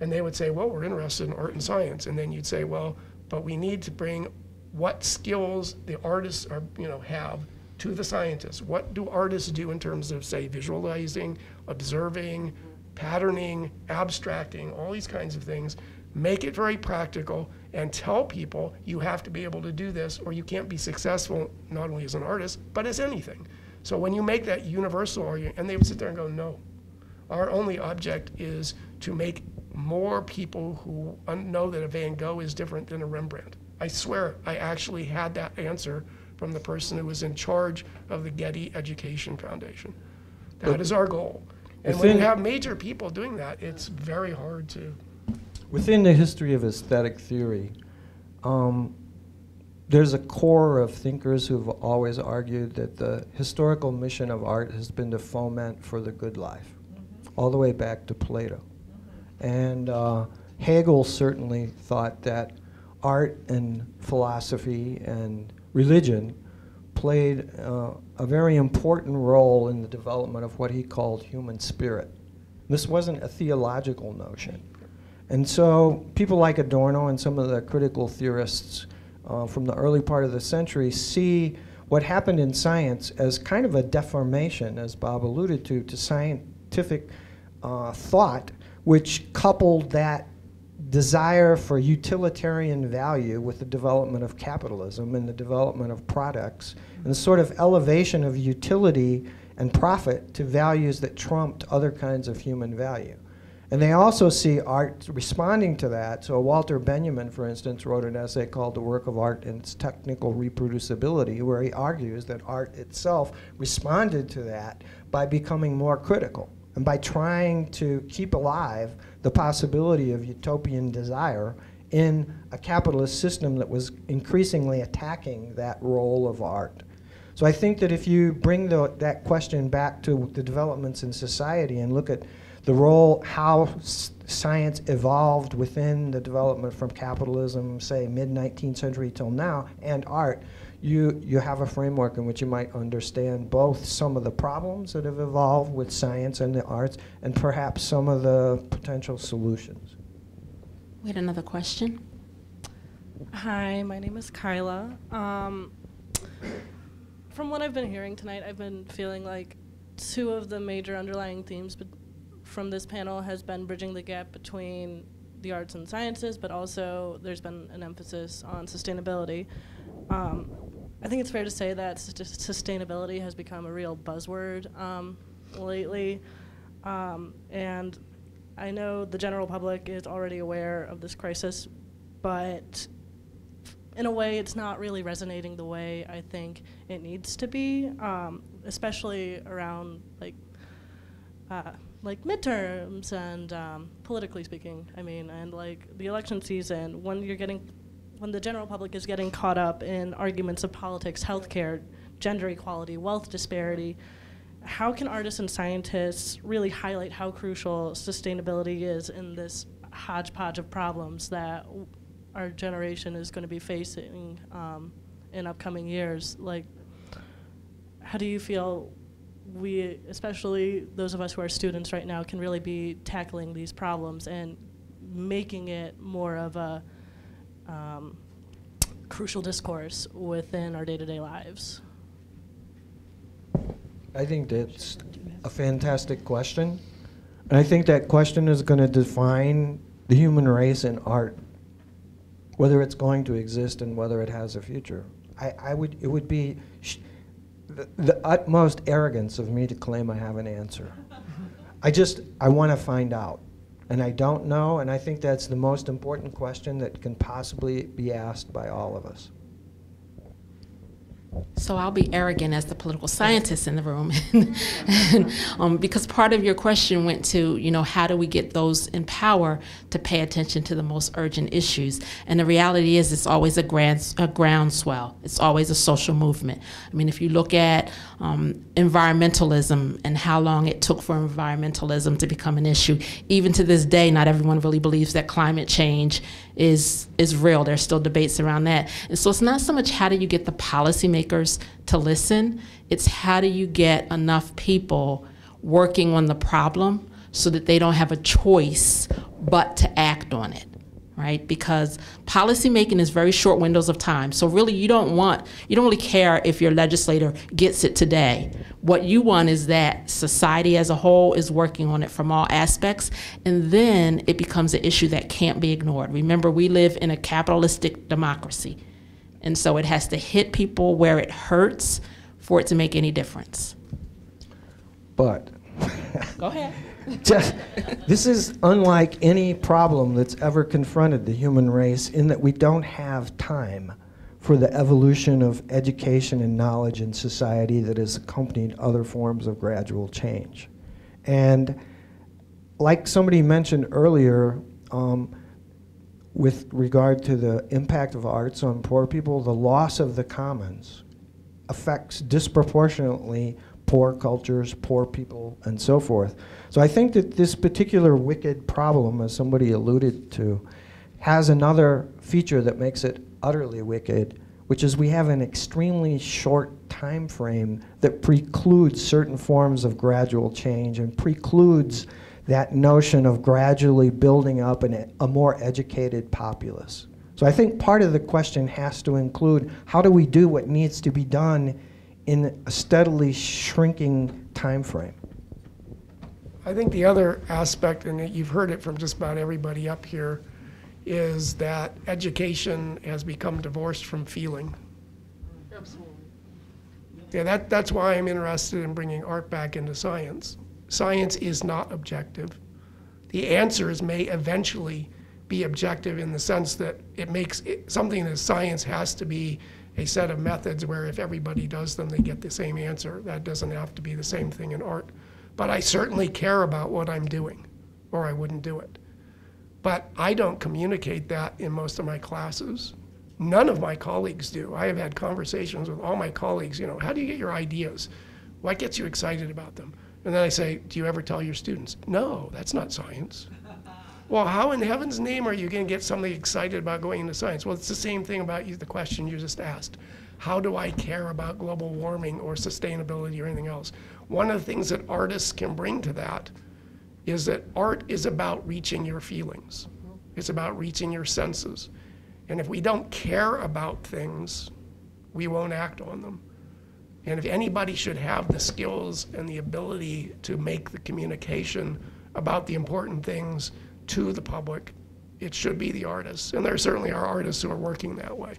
and they would say, well, we're interested in art and science. And then you'd say, well, but we need to bring what skills the artists are, you know, have to the scientists. What do artists do in terms of, say, visualizing, observing, patterning, abstracting, all these kinds of things? Make it very practical and tell people you have to be able to do this or you can't be successful, not only as an artist, but as anything. So when you make that universal argument, and they would sit there and go, no. Our only object is to make more people who know that a Van Gogh is different than a Rembrandt. I swear I actually had that answer from the person who was in charge of the Getty Education Foundation. That but is our goal. And when you have major people doing that, it's very hard to... Within the history of aesthetic theory, um, there's a core of thinkers who've always argued that the historical mission of art has been to foment for the good life, mm-hmm. all the way back to Plato. Mm-hmm. And uh, Hegel certainly thought that art and philosophy and religion played uh, a very important role in the development of what he called human spirit. This wasn't a theological notion. And so people like Adorno and some of the critical theorists uh, from the early part of the century see what happened in science as kind of a deformation, as Bob alluded to, to scientific uh, thought, which coupled that desire for utilitarian value with the development of capitalism and the development of products, and the sort of elevation of utility and profit to values that trumped other kinds of human value. And they also see art responding to that. So Walter Benjamin, for instance, wrote an essay called The Work of Art and Its Technical Reproducibility, where he argues that art itself responded to that by becoming more critical and by trying to keep alive the possibility of utopian desire in a capitalist system that was increasingly attacking that role of art. So I think that if you bring the, that question back to the developments in society and look at the role, how science evolved within the development from capitalism, say mid nineteenth century till now, and art, you, you have a framework in which you might understand both some of the problems that have evolved with science and the arts, and perhaps some of the potential solutions. We had another question. Hi, my name is Kyla. Um, from what I've been hearing tonight, I've been feeling like two of the major underlying themes but from this panel has been bridging the gap between the arts and sciences, but also there's been an emphasis on sustainability. Um, I think it's fair to say that sustainability has become a real buzzword um, lately, um, and I know the general public is already aware of this crisis, but in a way it's not really resonating the way I think it needs to be, um, especially around like uh, like midterms and um, politically speaking, I mean, and like the election season, when you're getting, when the general public is getting caught up in arguments of politics, healthcare, gender equality, wealth disparity, how can artists and scientists really highlight how crucial sustainability is in this hodgepodge of problems that our generation is going to be facing um, in upcoming years? Like, how do you feel we, especially those of us who are students right now, can really be tackling these problems and making it more of a um, crucial discourse within our day-to-day lives? I think that's a fantastic question. And I think that question is going to define the human race in art, whether it's going to exist and whether it has a future. I, I would, it would be, sh The, the utmost arrogance of me to claim I have an answer. I just, I want to find out. And I don't know, and I think that's the most important question that can possibly be asked by all of us. So I'll be arrogant as the political scientist in the room, and, um, because part of your question went to, you know, how do we get those in power to pay attention to the most urgent issues? And the reality is it's always a, grand, a groundswell. It's always a social movement. I mean, if you look at um, environmentalism and how long it took for environmentalism to become an issue, even to this day, not everyone really believes that climate change is, is real. There's still debates around that. And so it's not so much how do you get the policymakers policymakers to listen. It's how do you get enough people working on the problem so that they don't have a choice but to act on it, right? Because policymaking is very short windows of time. So really you don't want, you don't really care if your legislator gets it today. What you want is that society as a whole is working on it from all aspects, and then it becomes an issue that can't be ignored. Remember, we live in a capitalistic democracy, and so it has to hit people where it hurts for it to make any difference. But go ahead. Just, this is unlike any problem that's ever confronted the human race, in that we don't have time for the evolution of education and knowledge in society that has accompanied other forms of gradual change. And like somebody mentioned earlier, um, with regard to the impact of arts on poor people, the loss of the commons affects disproportionately poor cultures, poor people, and so forth. So I think that this particular wicked problem, as somebody alluded to, has another feature that makes it utterly wicked, which is we have an extremely short time frame that precludes certain forms of gradual change and precludes that notion of gradually building up an, a more educated populace. So I think part of the question has to include, how do we do what needs to be done in a steadily shrinking time frame? I think the other aspect, and you've heard it from just about everybody up here, is that education has become divorced from feeling. Absolutely. Yeah, that, that's why I'm interested in bringing art back into science. Science is not objective. The answers may eventually be objective in the sense that it makes it, something that science has to be a set of methods where if everybody does them, they get the same answer. That doesn't have to be the same thing in art. But I certainly care about what I'm doing, or I wouldn't do it. But I don't communicate that in most of my classes. None of my colleagues do. I have had conversations with all my colleagues, you know, how do you get your ideas? What gets you excited about them? And then I say, do you ever tell your students? No, that's not science. Well, how in heaven's name are you going to get somebody excited about going into science? Well, it's the same thing about you, the question you just asked. How do I care about global warming or sustainability or anything else? One of the things that artists can bring to that is that art is about reaching your feelings. It's about reaching your senses. And if we don't care about things, we won't act on them. And if anybody should have the skills and the ability to make the communication about the important things to the public, it should be the artists. And there certainly are artists who are working that way.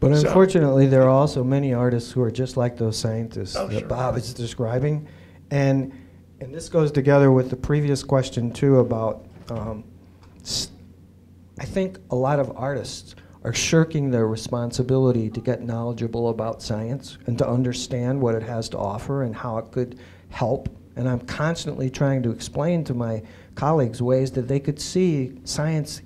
But so, unfortunately, there are also many artists who are just like those scientists oh, that sure. Bob is describing. And, and this goes together with the previous question, too, about um, I think a lot of artists are shirking their responsibility to get knowledgeable about science and to understand what it has to offer and how it could help. And I'm constantly trying to explain to my colleagues ways that they could see science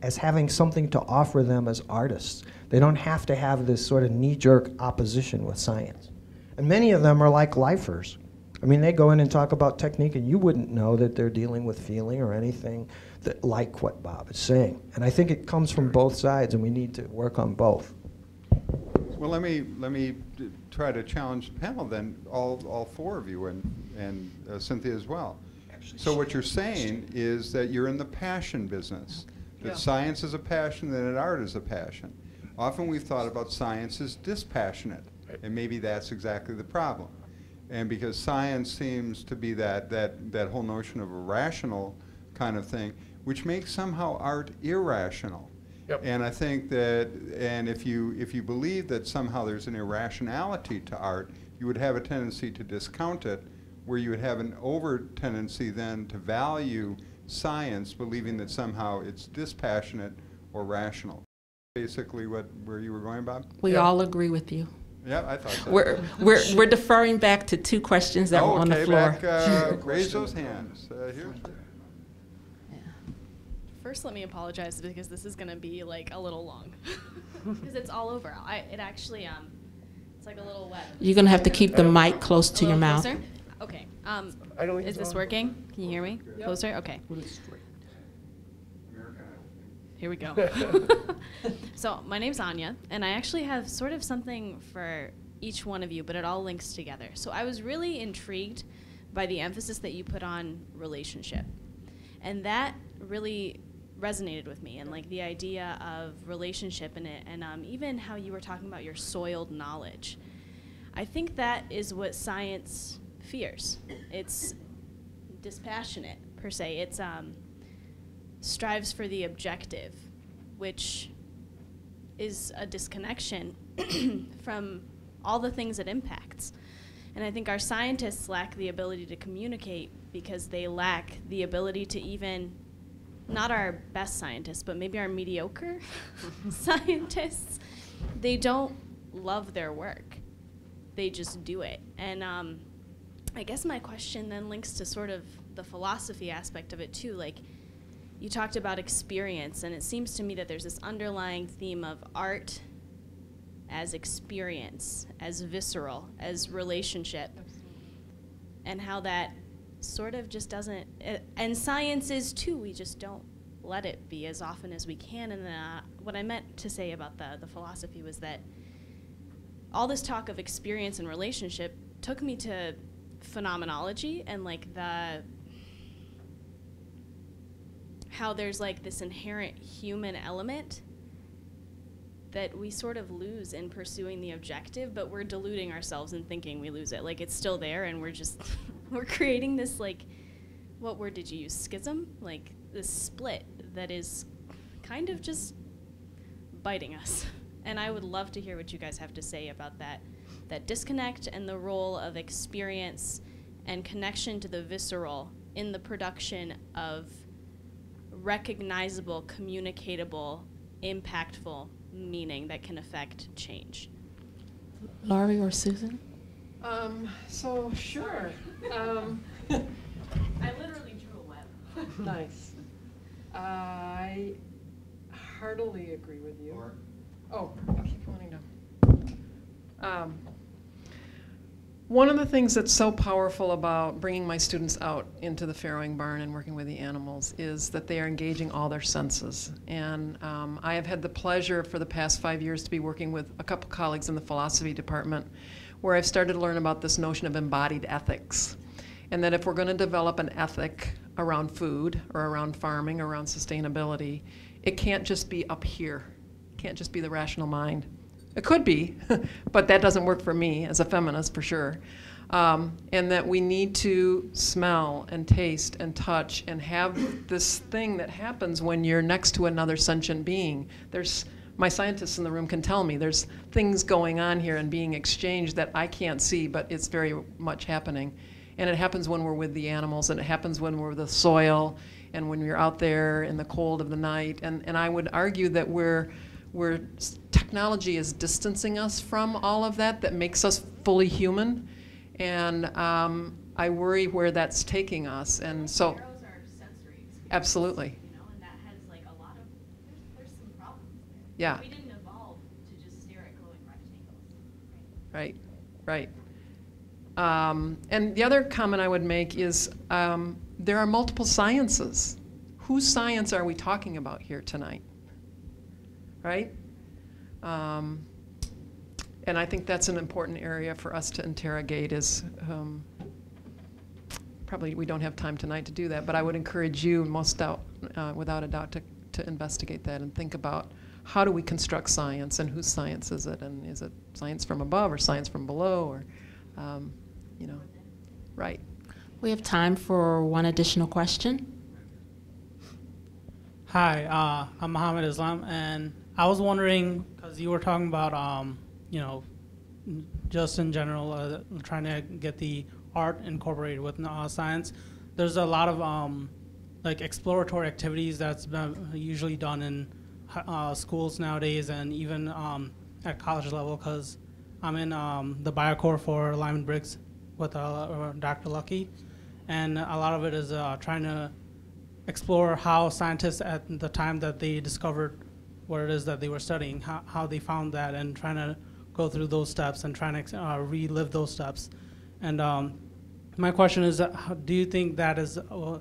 as having something to offer them as artists. They don't have to have this sort of knee-jerk opposition with science. And many of them are like lifers. I mean, they go in and talk about technique, and you wouldn't know that they're dealing with feeling or anything that, like what Bob is saying. And I think it comes from both sides, and we need to work on both. Well, let me let me try to challenge the panel then, all all four of you, and and uh, Cynthia as well. Actually, so what you're saying is that you're in the passion business. That yeah. Science is a passion, that art is a passion. Often we've thought about science as dispassionate, and maybe that's exactly the problem. And because science seems to be that that that whole notion of a rational kind of thing, which makes somehow art irrational. Yep. And I think that, and if you if you believe that somehow there's an irrationality to art, you would have a tendency to discount it, where you would have an over-tendency then to value science, believing that somehow it's dispassionate or rational. Basically, what where you were going, Bob? We yep. all agree with you. Yeah, I thought so. We're we're we're deferring back to two questions that oh, were on okay, the floor. Back, uh, raise those hands. Uh, here. First, let me apologize because this is going to be like a little long because it's all over. I, it actually, um, it's like a little wet. You're going to have to keep the mic close to your mouth. Closer? Okay. Um, I don't is this on. Working? Can you hear me? Yep. Closer? Okay. Here we go. So my name's Anya, and I actually have sort of something for each one of you, but it all links together. So I was really intrigued by the emphasis that you put on relationship. And that really resonated with me, and like the idea of relationship in it, and um, even how you were talking about your soiled knowledge. I think that is what science fears. It's dispassionate, per se. It's um, strives for the objective, which is a disconnection from all the things it impacts. And I think our scientists lack the ability to communicate because they lack the ability to even, not our best scientists, but maybe our mediocre scientists, they don't love their work. They just do it. And um, I guess my question then links to sort of the philosophy aspect of it too. Like, you talked about experience, and it seems to me that there's this underlying theme of art as experience, as visceral, as relationship, and how that sort of just doesn't, uh, and science is too, we just don't let it be as often as we can. And the, uh, what I meant to say about the, the philosophy was that all this talk of experience and relationship took me to phenomenology and like the, how there's like this inherent human element that we sort of lose in pursuing the objective, but we're deluding ourselves and thinking we lose it. Like it's still there, and we're just, we're creating this like, what word did you use, schism? Like this split that is kind of just biting us. And I would love to hear what you guys have to say about that, that disconnect and the role of experience and connection to the visceral in the production of recognizable, communicatable, impactful meaning that can affect change. Lori or Susan? Um, so, sure. um, I literally drew a web. Nice. Uh, I heartily agree with you. Or Oh, I keep wanting to. Um, one of the things that's so powerful about bringing my students out into the farrowing barn and working with the animals is that they are engaging all their senses. And um, I have had the pleasure for the past five years to be working with a couple colleagues in the philosophy department where I've started to learn about this notion of embodied ethics. And that if we're going to develop an ethic around food or around farming, around sustainability, it can't just be up here. Can't just be the rational mind. It could be, but that doesn't work for me as a feminist for sure. Um, and that we need to smell and taste and touch and have this thing that happens when you're next to another sentient being. There's, my scientists in the room can tell me there's things going on here and being exchanged that I can't see, but it's very much happening. And it happens when we're with the animals, and it happens when we're with the soil, and when you're out there in the cold of the night. And, and I would argue that we're where technology is distancing us from all of that, that makes us fully human. And um, I worry where that's taking us. And so, arrows are sensory experiences, absolutely. You know, and that has like a lot of, there's, there's some problems there. Yeah. We didn't evolve to just stare at glowing rectangles. Right, right. right. Um, and the other comment I would make is um, there are multiple sciences. Whose science are we talking about here tonight? Right? Um, and I think that's an important area for us to interrogate is, um, probably we don't have time tonight to do that, but I would encourage you most doubt, uh, without a doubt to, to investigate that and think about how do we construct science and whose science is it? And is it science from above or science from below or, um, you know, right. We have time for one additional question. Hi, uh, I'm Muhammad Islam, and I was wondering, because you were talking about, um, you know, just in general, uh, trying to get the art incorporated with uh, science. There's a lot of um, like exploratory activities that's been usually done in uh, schools nowadays, and even um, at college level. Because I'm in um, the biocore for Lyman Briggs with uh, Doctor Lucky, and a lot of it is uh, trying to explore how scientists at the time that they discovered what it is that they were studying, how, how they found that, and trying to go through those steps and trying to uh, relive those steps. And um, my question is, uh, do you think that is uh,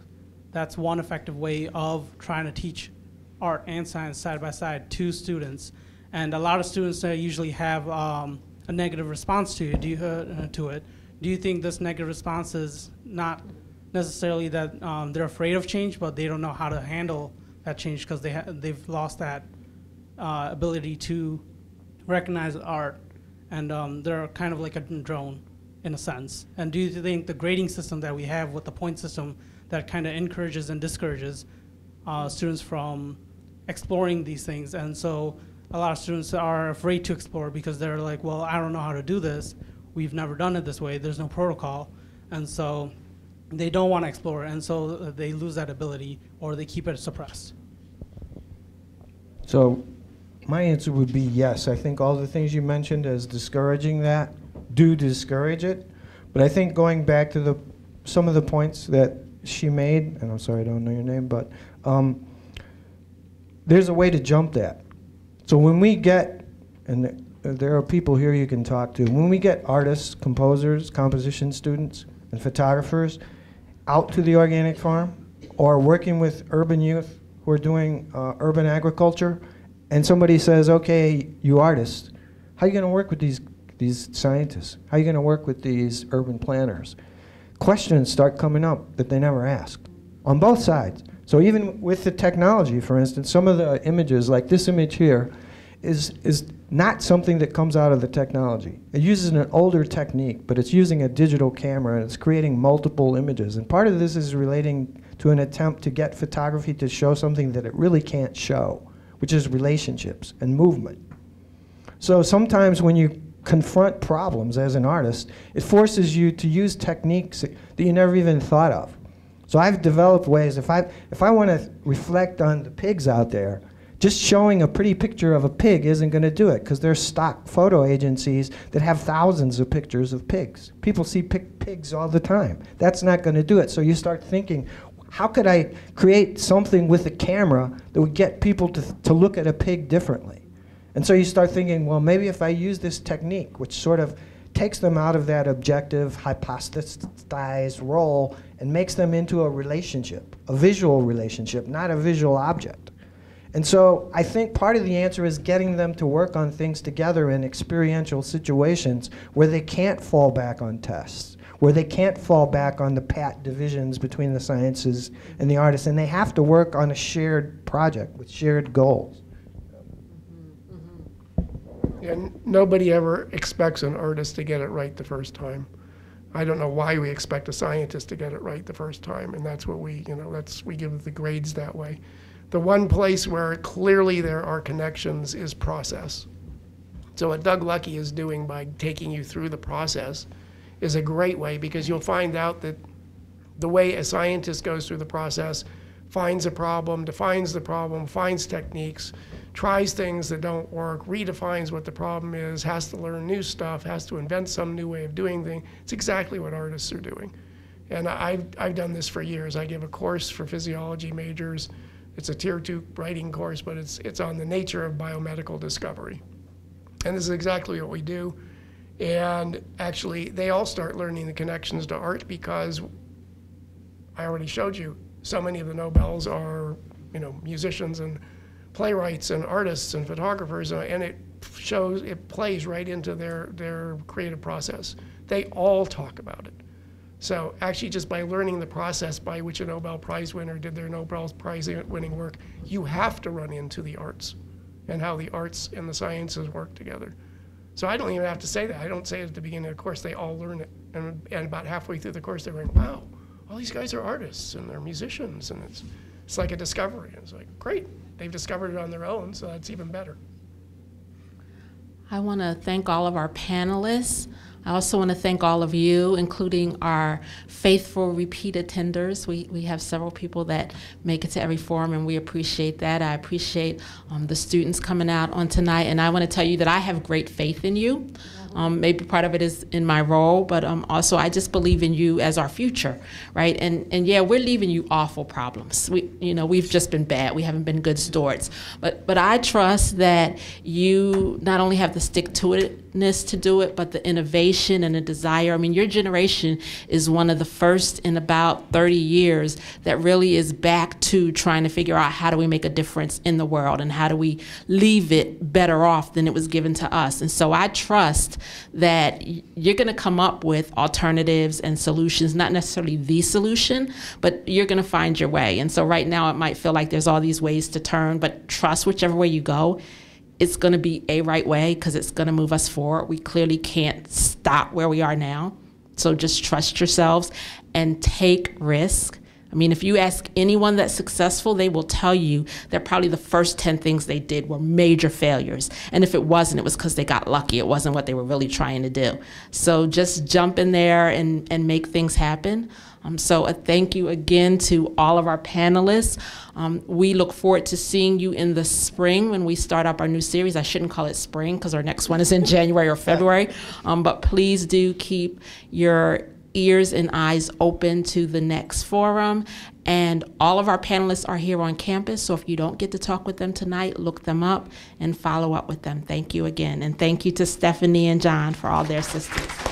that's one effective way of trying to teach art and science side by side to students? And a lot of students uh, usually have um, a negative response to you, do you, uh, to it, do you think this negative response is not necessarily that um, they're afraid of change, but they don't know how to handle that change because they ha they've lost that uh, ability to recognize art, and um, they're kind of like a drone in a sense? And do you think the grading system that we have with the point system that kind of encourages and discourages uh, students from exploring these things? And so a lot of students are afraid to explore because they're like, well, I don't know how to do this. We've never done it this way. There's no protocol. And so they don't want to explore, and so they lose that ability, or they keep it suppressed. So my answer would be yes. I think all the things you mentioned as discouraging that do discourage it. But I think going back to the some of the points that she made, and I'm sorry I don't know your name, but um, there's a way to jump that. So when we get, and th there are people here you can talk to, when we get artists, composers, composition students, and photographers out to the organic farm or working with urban youth who are doing uh, urban agriculture, and somebody says, okay, you artists, how are you going to work with these, these scientists? How are you going to work with these urban planners? Questions start coming up that they never asked on both sides. So even with the technology, for instance, some of the images, like this image here, is, is not something that comes out of the technology. It uses an older technique, but it's using a digital camera, and it's creating multiple images. And part of this is relating to an attempt to get photography to show something that it really can't show, which is relationships and movement. So sometimes when you confront problems as an artist, it forces you to use techniques that you never even thought of. So I've developed ways, if I, if I want to reflect on the pigs out there, just showing a pretty picture of a pig isn't going to do it, because there's stock photo agencies that have thousands of pictures of pigs. People see pic pigs all the time. That's not going to do it. So you start thinking, how could I create something with a camera that would get people to, to look at a pig differently? And so you start thinking, well, maybe if I use this technique, which sort of takes them out of that objective, hypothesized role and makes them into a relationship, a visual relationship, not a visual object. And so I think part of the answer is getting them to work on things together in experiential situations where they can't fall back on tests, where they can't fall back on the pat divisions between the sciences and the artists, and they have to work on a shared project with shared goals. Yeah, nobody ever expects an artist to get it right the first time. I don't know why we expect a scientist to get it right the first time, and that's what we, you know, that's, we give the grades that way. The one place where clearly there are connections is process. So what Doug Luckey is doing by taking you through the process is a great way, because you'll find out that the way a scientist goes through the process, finds a problem, defines the problem, finds techniques, tries things that don't work, redefines what the problem is, has to learn new stuff, has to invent some new way of doing things. It's exactly what artists are doing. And I've, I've done this for years. I give a course for physiology majors. It's a tier two writing course, but it's, it's on the nature of biomedical discovery. And this is exactly what we do. And actually, they all start learning the connections to art, because I already showed you, so many of the Nobels are, you know, musicians and playwrights and artists and photographers, and it shows, it plays right into their, their creative process. They all talk about it. So actually, just by learning the process by which a Nobel Prize winner did their Nobel Prize winning work, you have to run into the arts and how the arts and the sciences work together. So I don't even have to say that. I don't say it at the beginning of the course. They all learn it. And, and about halfway through the course, they're going, wow, all these guys are artists and they're musicians. And it's, it's like a discovery. And it's like, great. They've discovered it on their own, so that's even better. I want to thank all of our panelists. I also want to thank all of you, including our faithful repeat attenders. We, we have several people that make it to every forum, and we appreciate that. I appreciate um, the students coming out on tonight, and I want to tell you that I have great faith in you. Um, maybe part of it is in my role, but um, also I just believe in you as our future, right? And and yeah, we're leaving you awful problems. We, you know, we've just been bad. We haven't been good stewards. But but I trust that you not only have the stick-to-itness to do it, but the innovation and the desire. I mean, your generation is one of the first in about thirty years that really is back to trying to figure out how do we make a difference in the world, and how do we leave it better off than it was given to us. And so I trust that you're going to come up with alternatives and solutions, not necessarily the solution, but you're going to find your way. And so right now it might feel like there's all these ways to turn, but trust whichever way you go, it's going to be a right way because it's going to move us forward. We clearly can't stop where we are now. So just trust yourselves and take risk. I mean, if you ask anyone that's successful, they will tell you that probably the first ten things they did were major failures. And if it wasn't, it was because they got lucky. It wasn't what they were really trying to do. So just jump in there and, and make things happen. Um, so a thank you again to all of our panelists. Um, we look forward to seeing you in the spring when we start up our new series. I shouldn't call it spring because our next one is in January or February. Um, but please do keep your ears and eyes open to the next forum. And all of our panelists are here on campus. So if you don't get to talk with them tonight, look them up and follow up with them. Thank you again. And thank you to Stephanie and John for all their assistance.